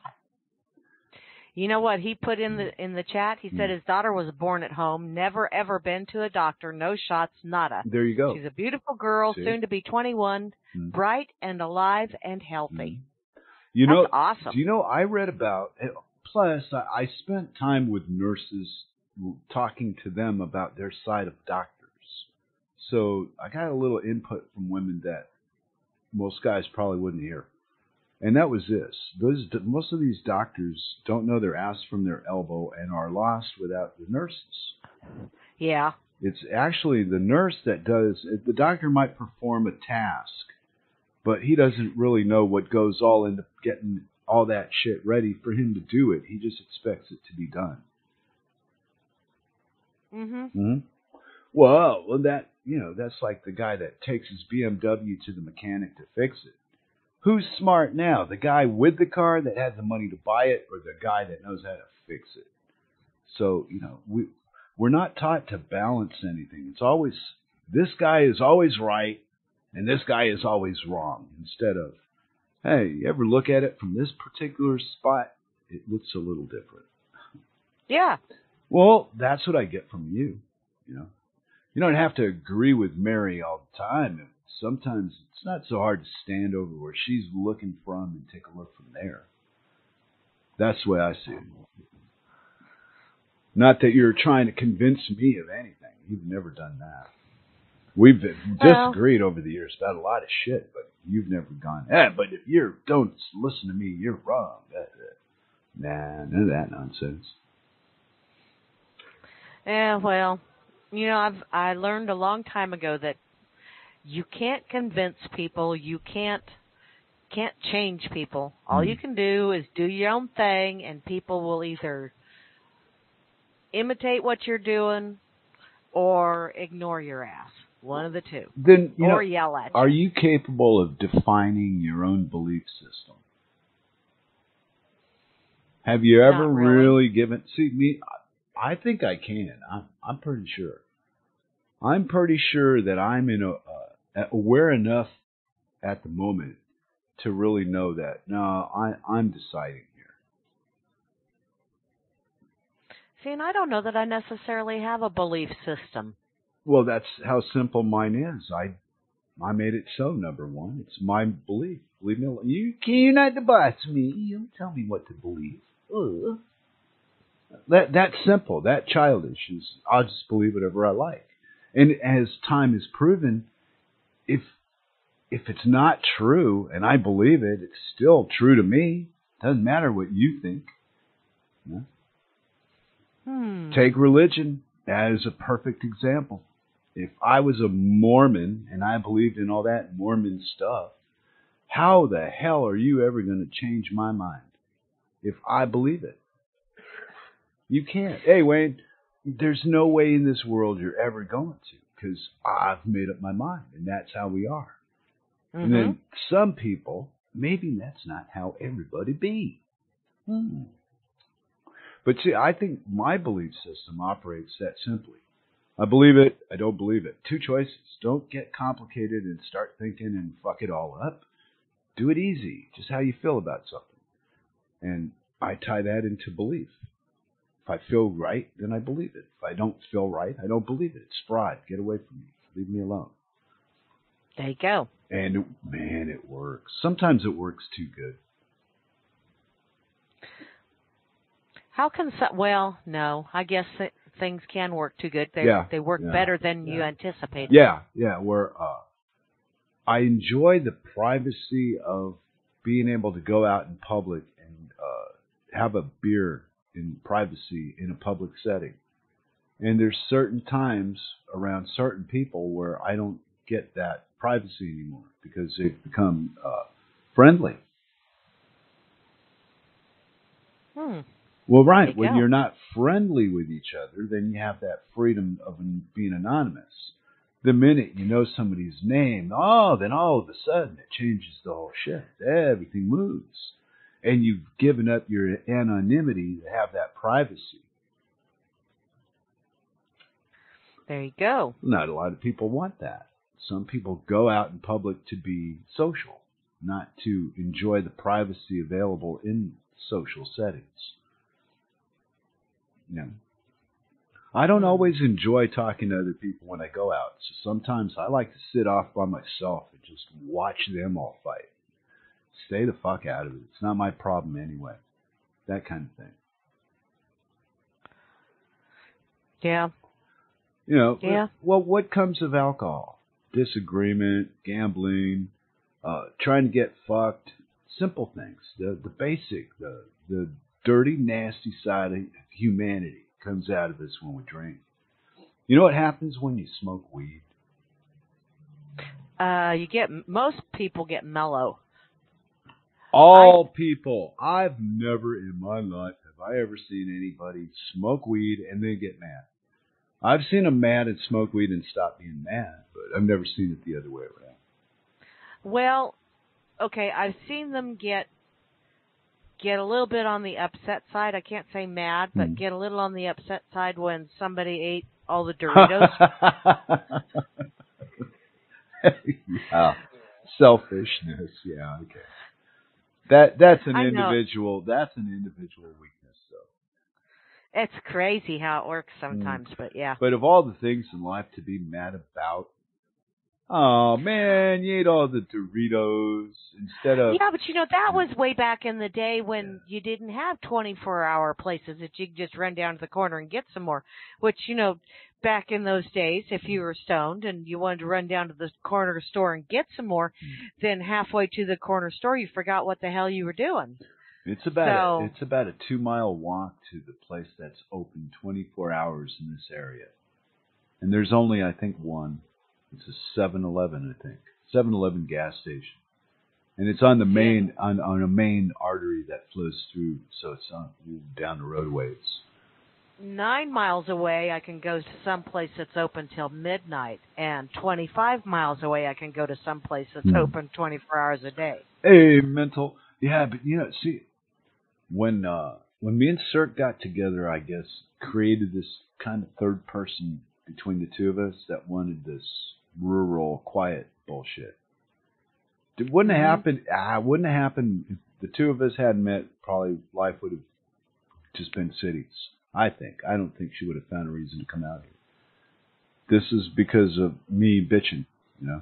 You know what he put in the chat? He said his daughter was born at home, never ever been to a doctor, no shots, nada. There you go. She's a beautiful girl, soon to be 21, bright and alive and healthy. You know, that's awesome. Do you know, I read about, plus I spent time with nurses talking to them about their side of doctors. So I got a little input from women that most guys probably wouldn't hear. And that was this. Most of these doctors don't know their ass from their elbow and are lost without the nurses. Yeah. It's actually the nurse that does it. The doctor might perform a task, but he doesn't really know what goes all into getting all that shit ready for him to do it. He just expects it to be done. Mm-hmm. Mm-hmm. Well, that, you know, that's like the guy that takes his BMW to the mechanic to fix it. Who's smart now? The guy with the car that had the money to buy it, or the guy that knows how to fix it? So, you know, we're not taught to balance anything. It's always, this guy is always right, and this guy is always wrong. Instead of, hey, you ever look at it from this particular spot? It looks a little different. Yeah. Well, that's what I get from you. You know, you don't have to agree with Mary all the time. Sometimes it's not so hard to stand over where she's looking from and take a look from there. That's the way I see it. Not that you're trying to convince me of anything. You've never done that. We've disagreed over the years about a lot of shit, but you've never gone, but if you don't listen to me, you're wrong. Nah, none of that nonsense. Yeah, well, you know, I learned a long time ago that you can't convince people. You can't change people. All you can do is do your own thing, and people will either imitate what you're doing or ignore your ass. One of the two. Then, you know, or yell at you. Are you capable of defining your own belief system? Have you ever really given... See, me, I think I can. I'm pretty sure. I'm pretty sure that I'm in aware enough at the moment to really know that, no, I'm deciding here. See, and I don't know that I necessarily have a belief system. Well, that's how simple mine is. I made it so, number one. It's my belief. Believe me alone. You're not the boss of me. You don't tell me what to believe. Ugh. That's simple. That childish is, I'll just believe whatever I like. And as time has proven, if it's not true and I believe it, it's still true to me. Doesn't matter what you think. Yeah. Take religion as a perfect example. If I was a Mormon and I believed in all that Mormon stuff, how the hell are you ever going to change my mind if I believe it? You can't. Hey, Wayne. There's no way in this world you're ever going to, because I've made up my mind, and that's how we are. Mm-hmm. And then some people, maybe that's not how everybody be. But see, I think my belief system operates that simply. I believe it, I don't believe it. Two choices. Don't get complicated and start thinking and fuck it all up. Do it easy, just how you feel about something. And I tie that into belief. If I feel right, then I believe it. If I don't feel right, I don't believe it. It's fraud. Get away from me. Leave me alone. There you go. And, man, it works. Sometimes it works too good. How can some... Well, no. I guess things can work too good. They work better than you anticipated. Yeah. I enjoy the privacy of being able to go out in public and have a beer in privacy in a public setting. And there's certain times around certain people where I don't get that privacy anymore because they've become friendly. Well, right. When you're not friendly with each other, then you have that freedom of being anonymous. The minute you know somebody's name, then all of a sudden it changes the whole shit. Everything moves. And you've given up your anonymity to have that privacy. There you go. Not a lot of people want that. Some people go out in public to be social, not to enjoy the privacy available in social settings. No. I don't always enjoy talking to other people when I go out. So sometimes I like to sit off by myself and just watch them all fight. Stay the fuck out of it. It's not my problem anyway. That kind of thing. Yeah. You know, well, what comes of alcohol? Disagreement, gambling, trying to get fucked. Simple things. The basic, the dirty, nasty side of humanity comes out of us when we drink. You know what happens when you smoke weed? Most people get mellow. All people. I've never in my life have I ever seen anybody smoke weed and then get mad. I've seen them mad and smoke weed and stop being mad, but I've never seen it the other way around. Well, okay, I've seen them get a little bit on the upset side. I can't say mad, but get a little on the upset side when somebody ate all the Doritos. Yeah. Selfishness. Yeah. Okay. That's an individual weakness, though. It's crazy how it works sometimes, but yeah. But of all the things in life to be mad about, oh man, you ate all the Doritos instead of. Yeah, but you know that was way back in the day when you didn't have 24-hour places that you could just run down to the corner and get some more. Which you know, back in those days, if you were stoned and you wanted to run down to the corner store and get some more, then halfway to the corner store you forgot what the hell you were doing. It's about a 2-mile walk to the place that's open 24 hours in this area, and there's only I think one. It's a 7-Eleven, I think. 7-Eleven gas station. And it's on the main on a main artery that flows through, so it's on down the roadways. 9 miles away I can go to some place that's open till midnight, and 25 miles away I can go to some place that's open 24 hours a day. Hey, mental. Yeah, but you know, see when me and Cirque got together, I guess, created this kind of third person between the two of us that wanted this rural quiet bullshit. It wouldn't have happened. Wouldn't have happened if the two of us hadn't met. Probably life would have just been cities. I think. I don't think she would have found a reason to come out here. This is because of me bitching, you know.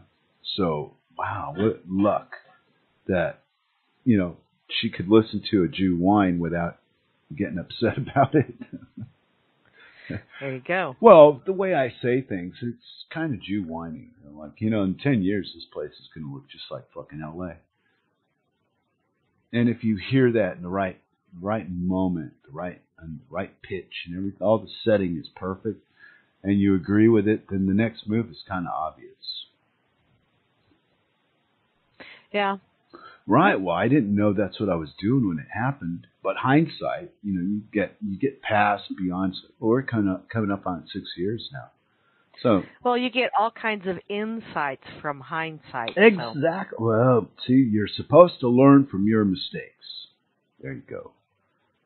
So wow, what luck that you know she could listen to a Jew whine without getting upset about it. There you go. Well, the way I say things, it's kind of Jew whining. Like, you know, in 10 years, this place is going to look just like fucking L.A. And if you hear that in the right moment, the right pitch, and everything, all the setting is perfect, and you agree with it, then the next move is kind of obvious. Yeah. Right. Well, I didn't know that's what I was doing when it happened. But hindsight, you know, you get past beyond. We're coming up on 6 years now. So well, you get all kinds of insights from hindsight. Exactly. So. Well, see, you're supposed to learn from your mistakes. There you go.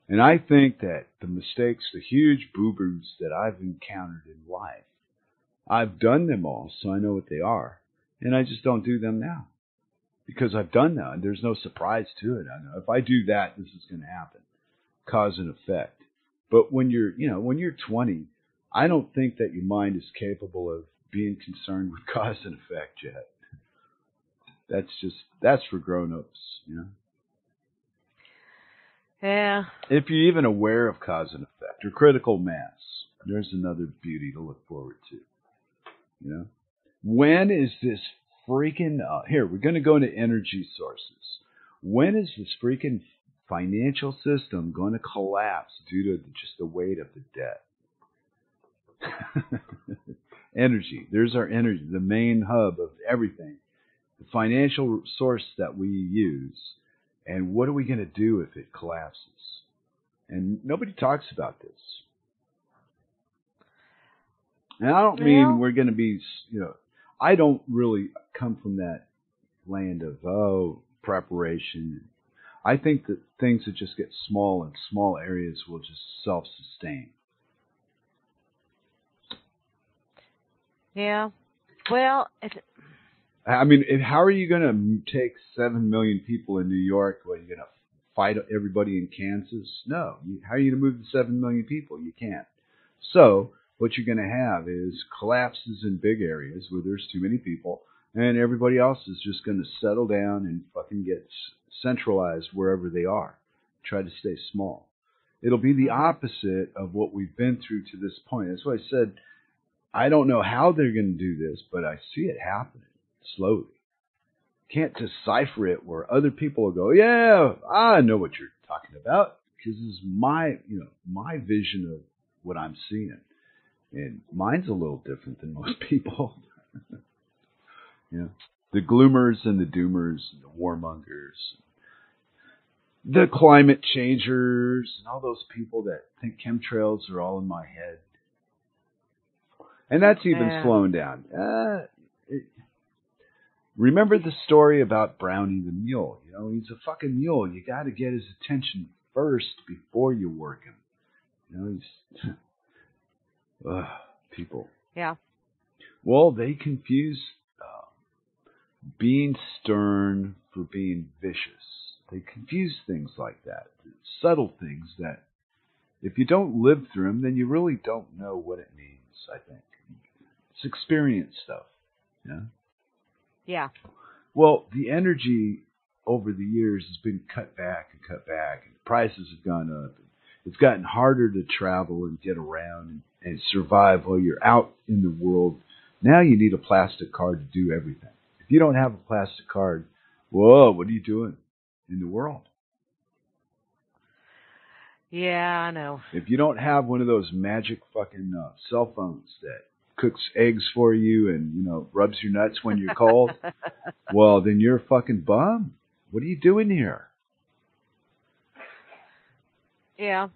And I think that the mistakes, the huge boo-boos that I've encountered in life, I've done them all, so I know what they are, and I just don't do them now. Because I've done that, and there's no surprise to it. I know if I do that, this is going to happen, cause and effect. But when you're, you know, when you're 20, I don't think that your mind is capable of being concerned with cause and effect yet. That's for grown-ups, you know. Yeah. If you're even aware of cause and effect or critical mass, there's another beauty to look forward to. You know, when is this? Freaking here, we're going to go into energy sources. When is this freaking financial system going to collapse due to just the weight of the debt? Energy. There's our energy, the main hub of everything, the financial source that we use. And what are we going to do if it collapses? And nobody talks about this. And I don't mean we're going to be, you know, I don't really come from that land of, preparation. I think that things that just get small in small areas will just self-sustain. Yeah. Well, I mean, how are you going to take 7 million people in New York? What, are you going to fight everybody in Kansas? No. How are you going to move the 7 million people? You can't. So what you're going to have is collapses in big areas where there's too many people, and everybody else is just going to settle down and fucking get centralized wherever they are. Try to stay small. It'll be the opposite of what we've been through to this point. That's why I said, I don't know how they're going to do this, but I see it happening slowly. Can't decipher it where other people will go, yeah, I know what you're talking about, because this is my vision of what I'm seeing. And mine's a little different than most people. Yeah. The gloomers and the doomers and the warmongers, the climate changers, and all those people that think chemtrails are all in my head. And that's even slowing down. Remember the story about Brownie the mule? You know, he's a fucking mule. You got to get his attention first before you work him. You know, he's... people. Yeah. Well, they confuse being stern for being vicious. They confuse things like that. Subtle things that if you don't live through them, then you really don't know what it means, I think. It's experience stuff. Yeah? Yeah. Well, the energy over the years has been cut back and cut back. And prices have gone up. And it's gotten harder to travel and get around and survive while you're out in the world. Now you need a plastic card to do everything. If you don't have a plastic card, whoa, what are you doing in the world? Yeah, I know. If you don't have one of those magic fucking cell phones that cooks eggs for you and, you know, rubs your nuts when you're cold, well, then you're a fucking bum. What are you doing here? Yeah.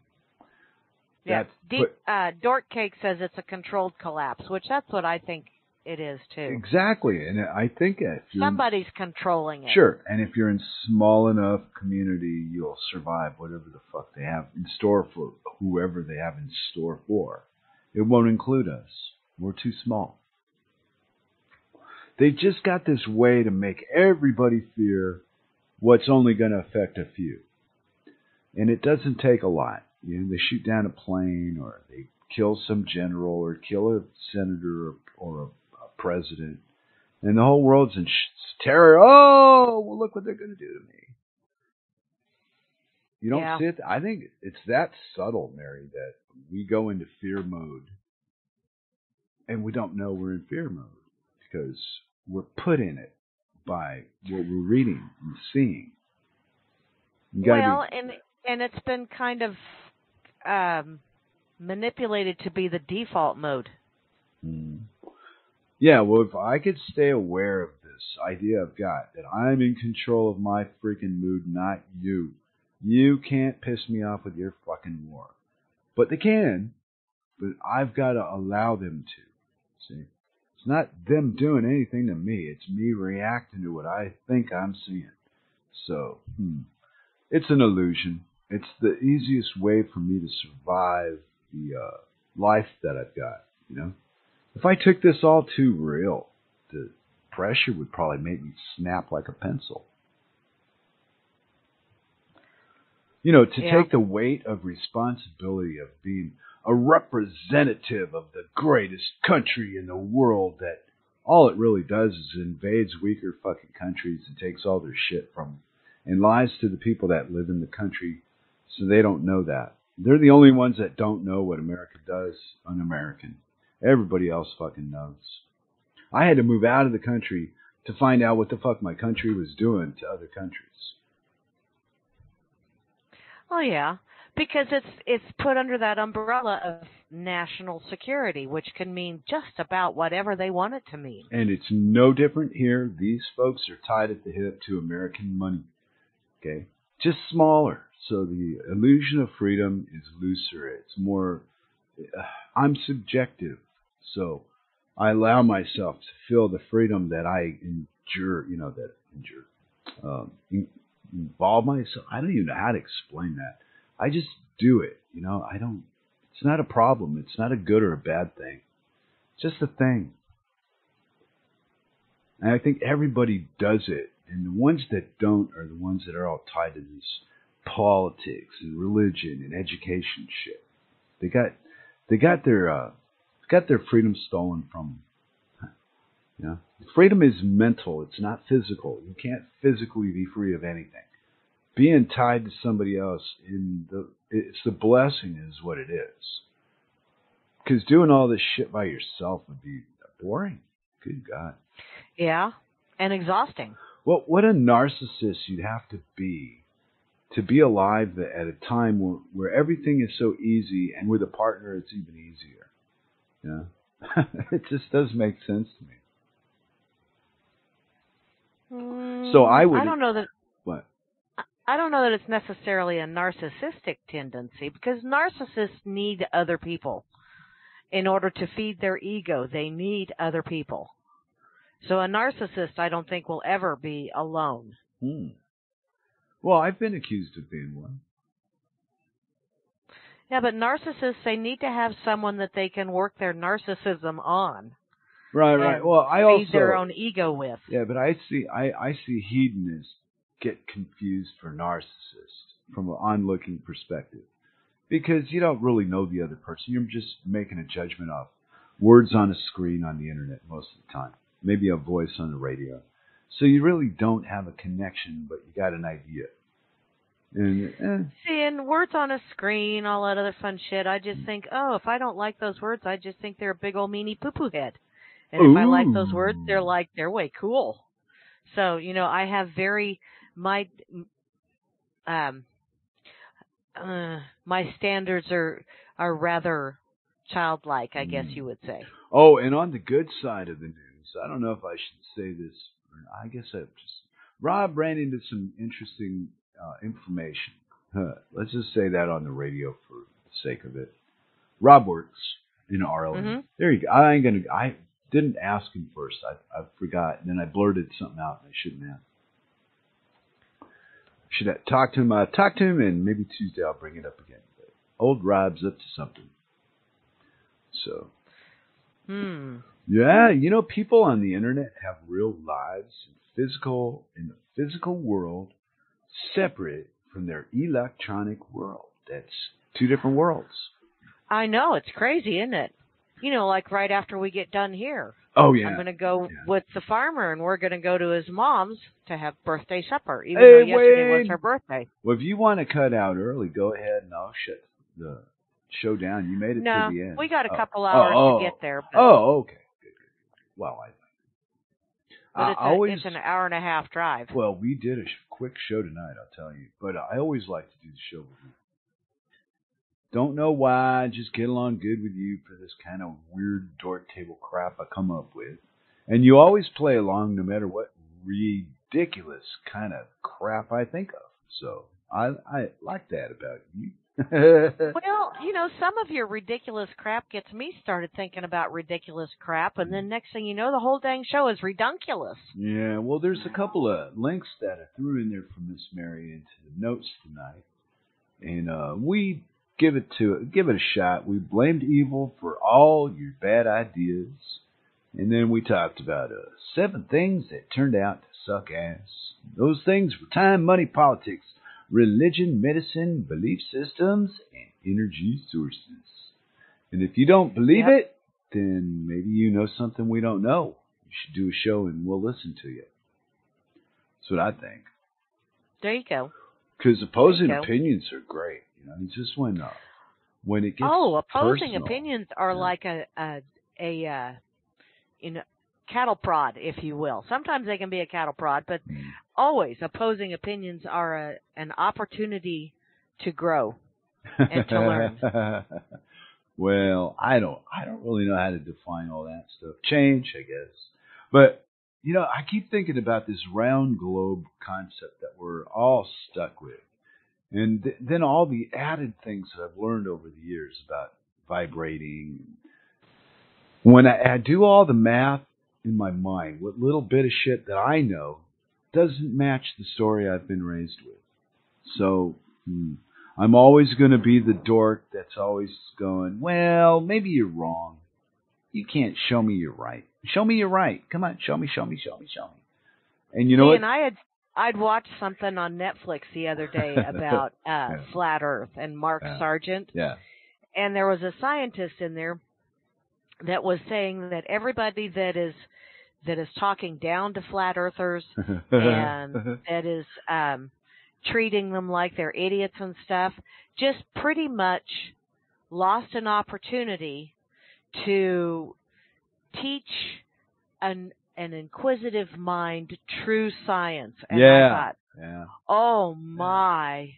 Yeah, Dork Cake says it's a controlled collapse, which that's what I think it is, too. Exactly, and I think if you're, somebody's controlling it. Sure, and if you're in small enough community, you'll survive whatever the fuck they have in store for whoever they have in store for. It won't include us. We're too small. They've just got this way to make everybody fear what's only going to affect a few. And it doesn't take a lot. You know, they shoot down a plane, or they kill some general, or kill a senator, or a president, and the whole world's in terror. Oh, well, look what they're going to do to me. You don't see it. I think it's that subtle, Mary, that we go into fear mode, and we don't know we're in fear mode because we're put in it by what we're reading and seeing. And it's been kind of manipulated to be the default mode. Mm. Yeah, well, if I could stay aware of this idea I've got, that I'm in control of my freaking mood, not you. You can't piss me off with your fucking war. But they can, but I've got to allow them to. See? It's not them doing anything to me. It's me reacting to what I think I'm seeing. So, it's an illusion. It's the easiest way for me to survive the life that I've got, you know? If I took this all too real, the pressure would probably make me snap like a pencil. You know, to take the weight of responsibility of being a representative of the greatest country in the world, that all it really does is invades weaker fucking countries and takes all their shit from them. And lies to the people that live in the country, so they don't know that. They're the only ones that don't know what America does un-American. Everybody else fucking knows. I had to move out of the country to find out what the fuck my country was doing to other countries. Oh, yeah. Because it's put under that umbrella of national security, which can mean just about whatever they want it to mean. And it's no different here. These folks are tied at the hip to American money. Okay, just smaller. So the illusion of freedom is looser. It's more, I'm subjective. So I allow myself to feel the freedom that I endure, you know, that involve myself. I don't even know how to explain that. I just do it. You know, I don't, it's not a problem. It's not a good or a bad thing. It's just a thing. And I think everybody does it. And the ones that don't are the ones that are all tied to this politics and religion and education shit. They got their freedom stolen from them. You know, freedom is mental. It's not physical. You can't physically be free of anything. Being tied to somebody else it's the blessing is what it is. Because doing all this shit by yourself would be boring. Good God. Yeah, and exhausting. Well, what a narcissist you'd have to be alive at a time where everything is so easy, and with a partner it's even easier. Yeah. It just does make sense to me. So I would. I don't know that. What? I don't know that it's necessarily a narcissistic tendency, because narcissists need other people in order to feed their ego. They need other people. So a narcissist, I don't think, will ever be alone. Well, I've been accused of being one. Yeah, but narcissists, they need to have someone that they can work their narcissism on. Right, right. Well, I also feed their own ego with. Yeah, but I see hedonists get confused for narcissist from an onlooking perspective, because you don't really know the other person. You're just making a judgment off words on a screen on the internet most of the time, maybe a voice on the radio. So you really don't have a connection, but you got an idea. And words on a screen, all that other fun shit, I just think, oh, if I don't like those words, I just think they're a big old meanie poo-poo head. And if I like those words, they're like, they're way cool. So, you know, I have my standards are rather childlike, I guess you would say. Oh, and on the good side of the news, I don't know if I should say this. I guess Rob ran into some interesting information. Let's just say that on the radio for the sake of it. Rob Works in RLM. There you go. I didn't ask him first. I forgot. And then I blurted something out and I shouldn't have. Should I talk to him? Talk to him, and maybe Tuesday I'll bring it up again. But old Rob's up to something. So. Yeah, you know, people on the internet have real lives in the physical world, separate from their electronic world. That's two different worlds. I know, it's crazy, isn't it? You know, like right after we get done here. Oh yeah. I'm gonna go with the farmer, and we're gonna go to his mom's to have birthday supper, even though yesterday was her birthday. Well, if you want to cut out early, go ahead, and I'll shut the show down. You made it to the end. We got a couple hours to get there. But okay. Well, but it's an hour and a half drive. Well, we did a quick show tonight, I'll tell you. But I always like to do the show with you. Don't know why. I just get along good with you for this kind of weird dork table crap I come up with. And you always play along no matter what ridiculous kind of crap I think of. So I like that about you. Well, you know, some of your ridiculous crap gets me started thinking about ridiculous crap, and then next thing you know, the whole dang show is redunculous. Yeah, well, there's a couple of links that I threw in there from Miss Mary into the notes tonight, and we give it a shot. We blamed evil for all your bad ideas, and then we talked about 7 things that turned out to suck ass. Those things were time, money, politics, religion, medicine, belief systems, and energy sources. And if you don't believe it, then maybe you know something we don't know. You should do a show and we'll listen to you. That's what I think. There you go. Because opposing opinions are great. You know, it's just when it gets opposing personal, opinions are like a you know, cattle prod, if you will. Sometimes they can be a cattle prod, but always opposing opinions are an opportunity to grow and to learn. Well, I don't really know how to define all that stuff. Change, I guess. But, you know, I keep thinking about this round globe concept that we're all stuck with. And then all the added things that I've learned over the years about vibrating. When I do all the math in my mind, what little bit of shit that I know doesn't match the story I've been raised with. So I'm always going to be the dork that's always going, well, maybe you're wrong. You can't show me you're right. Show me you're right. Come on, show me. And you know what? I'd watched something on Netflix the other day about Flat Earth and Mark Sargent. Yeah. And there was a scientist in there that was saying that everybody that is talking down to flat earthers and that is treating them like they're idiots and stuff just pretty much lost an opportunity to teach an inquisitive mind true science. And I thought, oh my,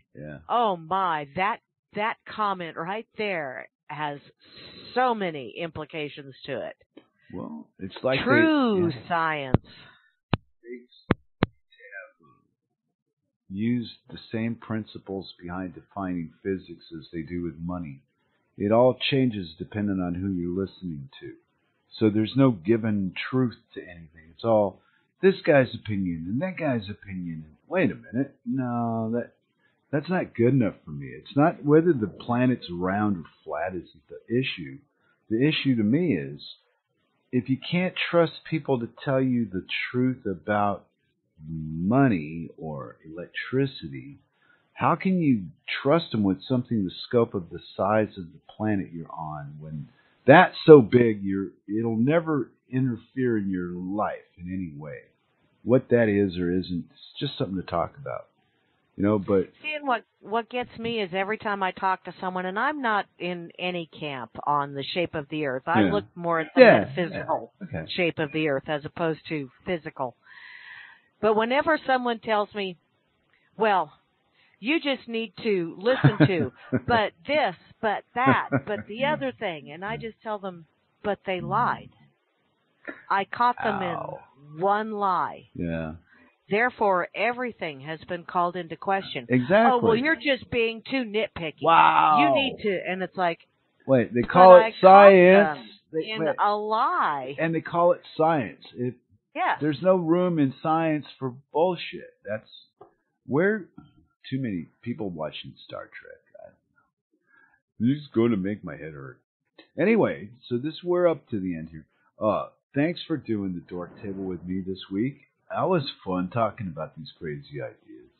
that comment right there has so many implications to it. Well, it's like true science. They have used the same principles behind defining physics as they do with money. It all changes depending on who you're listening to. So there's no given truth to anything. It's all this guy's opinion and that guy's opinion. And wait a minute. No, that's not good enough for me. It's not whether the planet's round or flat isn't the issue. The issue to me is if you can't trust people to tell you the truth about money or electricity, how can you trust them with something the scope of the size of the planet you're on when that's so big it'll never interfere in your life in any way? What that is or isn't, it's just something to talk about. You know, but seeing what gets me is every time I talk to someone, and I'm not in any camp on the shape of the earth. I look more at the metaphysical shape of the earth as opposed to physical. But whenever someone tells me, well, you just need to listen to, but this, but that, but the other thing. And I just tell them, but they lied. I caught them in one lie. Yeah. Therefore, everything has been called into question. Exactly. Oh, well, you're just being too nitpicky. Wow. You need to, and it's like. Wait, they call it science. A lie. And they call it science. Yeah. There's no room in science for bullshit. That's where. Too many people watching Star Trek. I don't know. This is going to make my head hurt. Anyway, so we're up to the end here. Thanks for doing the Dork Table with me this week. That was fun talking about these crazy ideas.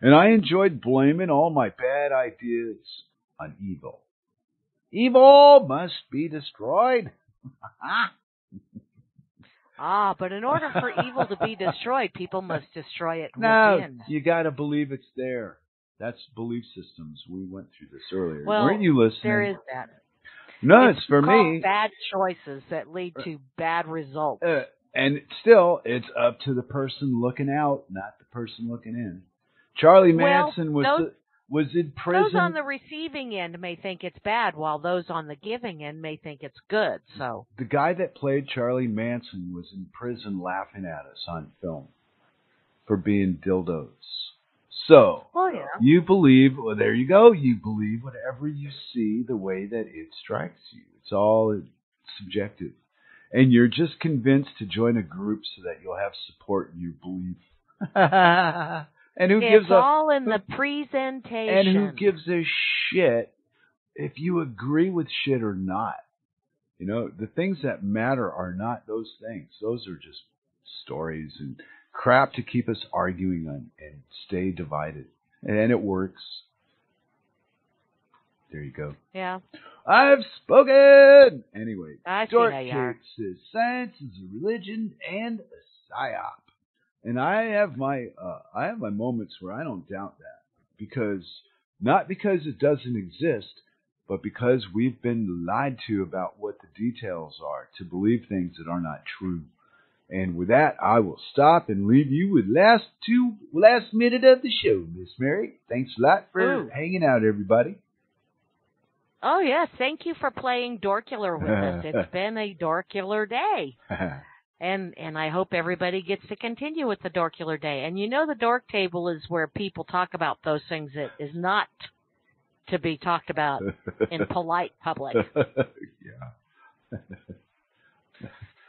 And I enjoyed blaming all my bad ideas on evil. Evil must be destroyed. But in order for evil to be destroyed, people must destroy it within. No, you got to believe it's there. That's belief systems. We went through this earlier. Well, weren't you listening? There is that. No, it's for me. Bad choices that lead to bad results. And still, it's up to the person looking out, not the person looking in. Charlie Manson was in prison. Those on the receiving end may think it's bad, while those on the giving end may think it's good. So the guy that played Charlie Manson was in prison laughing at us on film for being dildos. So you believe, there you go, you believe whatever you see the way that it strikes you. It's all subjective. And you're just convinced to join a group so that you'll have support in your belief. And who gives a, all in the presentation. And who gives a shit if you agree with shit or not? You know, the things that matter are not those things. Those are just stories and crap to keep us arguing on and stay divided. And it works. There you go. Yeah. I've spoken! Anyway, Dork Table says science is a religion and a psyop. And I have my moments where I don't doubt that, because not because it doesn't exist, but because we've been lied to about what the details are to believe things that are not true. And with that, I will stop and leave you with last minute of the show, Miss Mary. Thanks a lot for hanging out, everybody. Oh yes, thank you for playing Dorkular with us. It's been a Dorkular day. And I hope everybody gets to continue with the Dorkular Day. And you know the Dork Table is where people talk about those things that is not to be talked about in polite public. Yeah.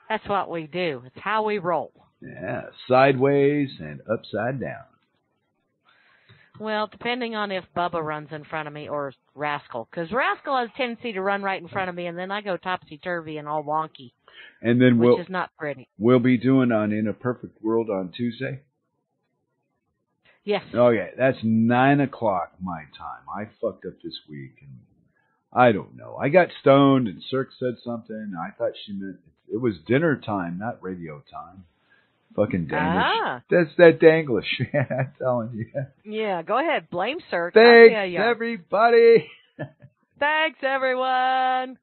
That's what we do. It's how we roll. Yeah, sideways and upside down. Well, depending on if Bubba runs in front of me or Rascal. Because Rascal has a tendency to run right in front of me, and then I go topsy-turvy and all wonky. And then which is not pretty. We'll be doing In a Perfect World on Tuesday? Yes. Okay, that's 9 o'clock my time. I fucked up this week, and I don't know. I got stoned, and Cirque said something, and I thought she meant it was dinner time, not radio time. Fucking Danglish. That's that Danglish. Yeah, I'm telling you. Yeah, go ahead. Blame Cirque. Thanks, everybody. Thanks, everyone.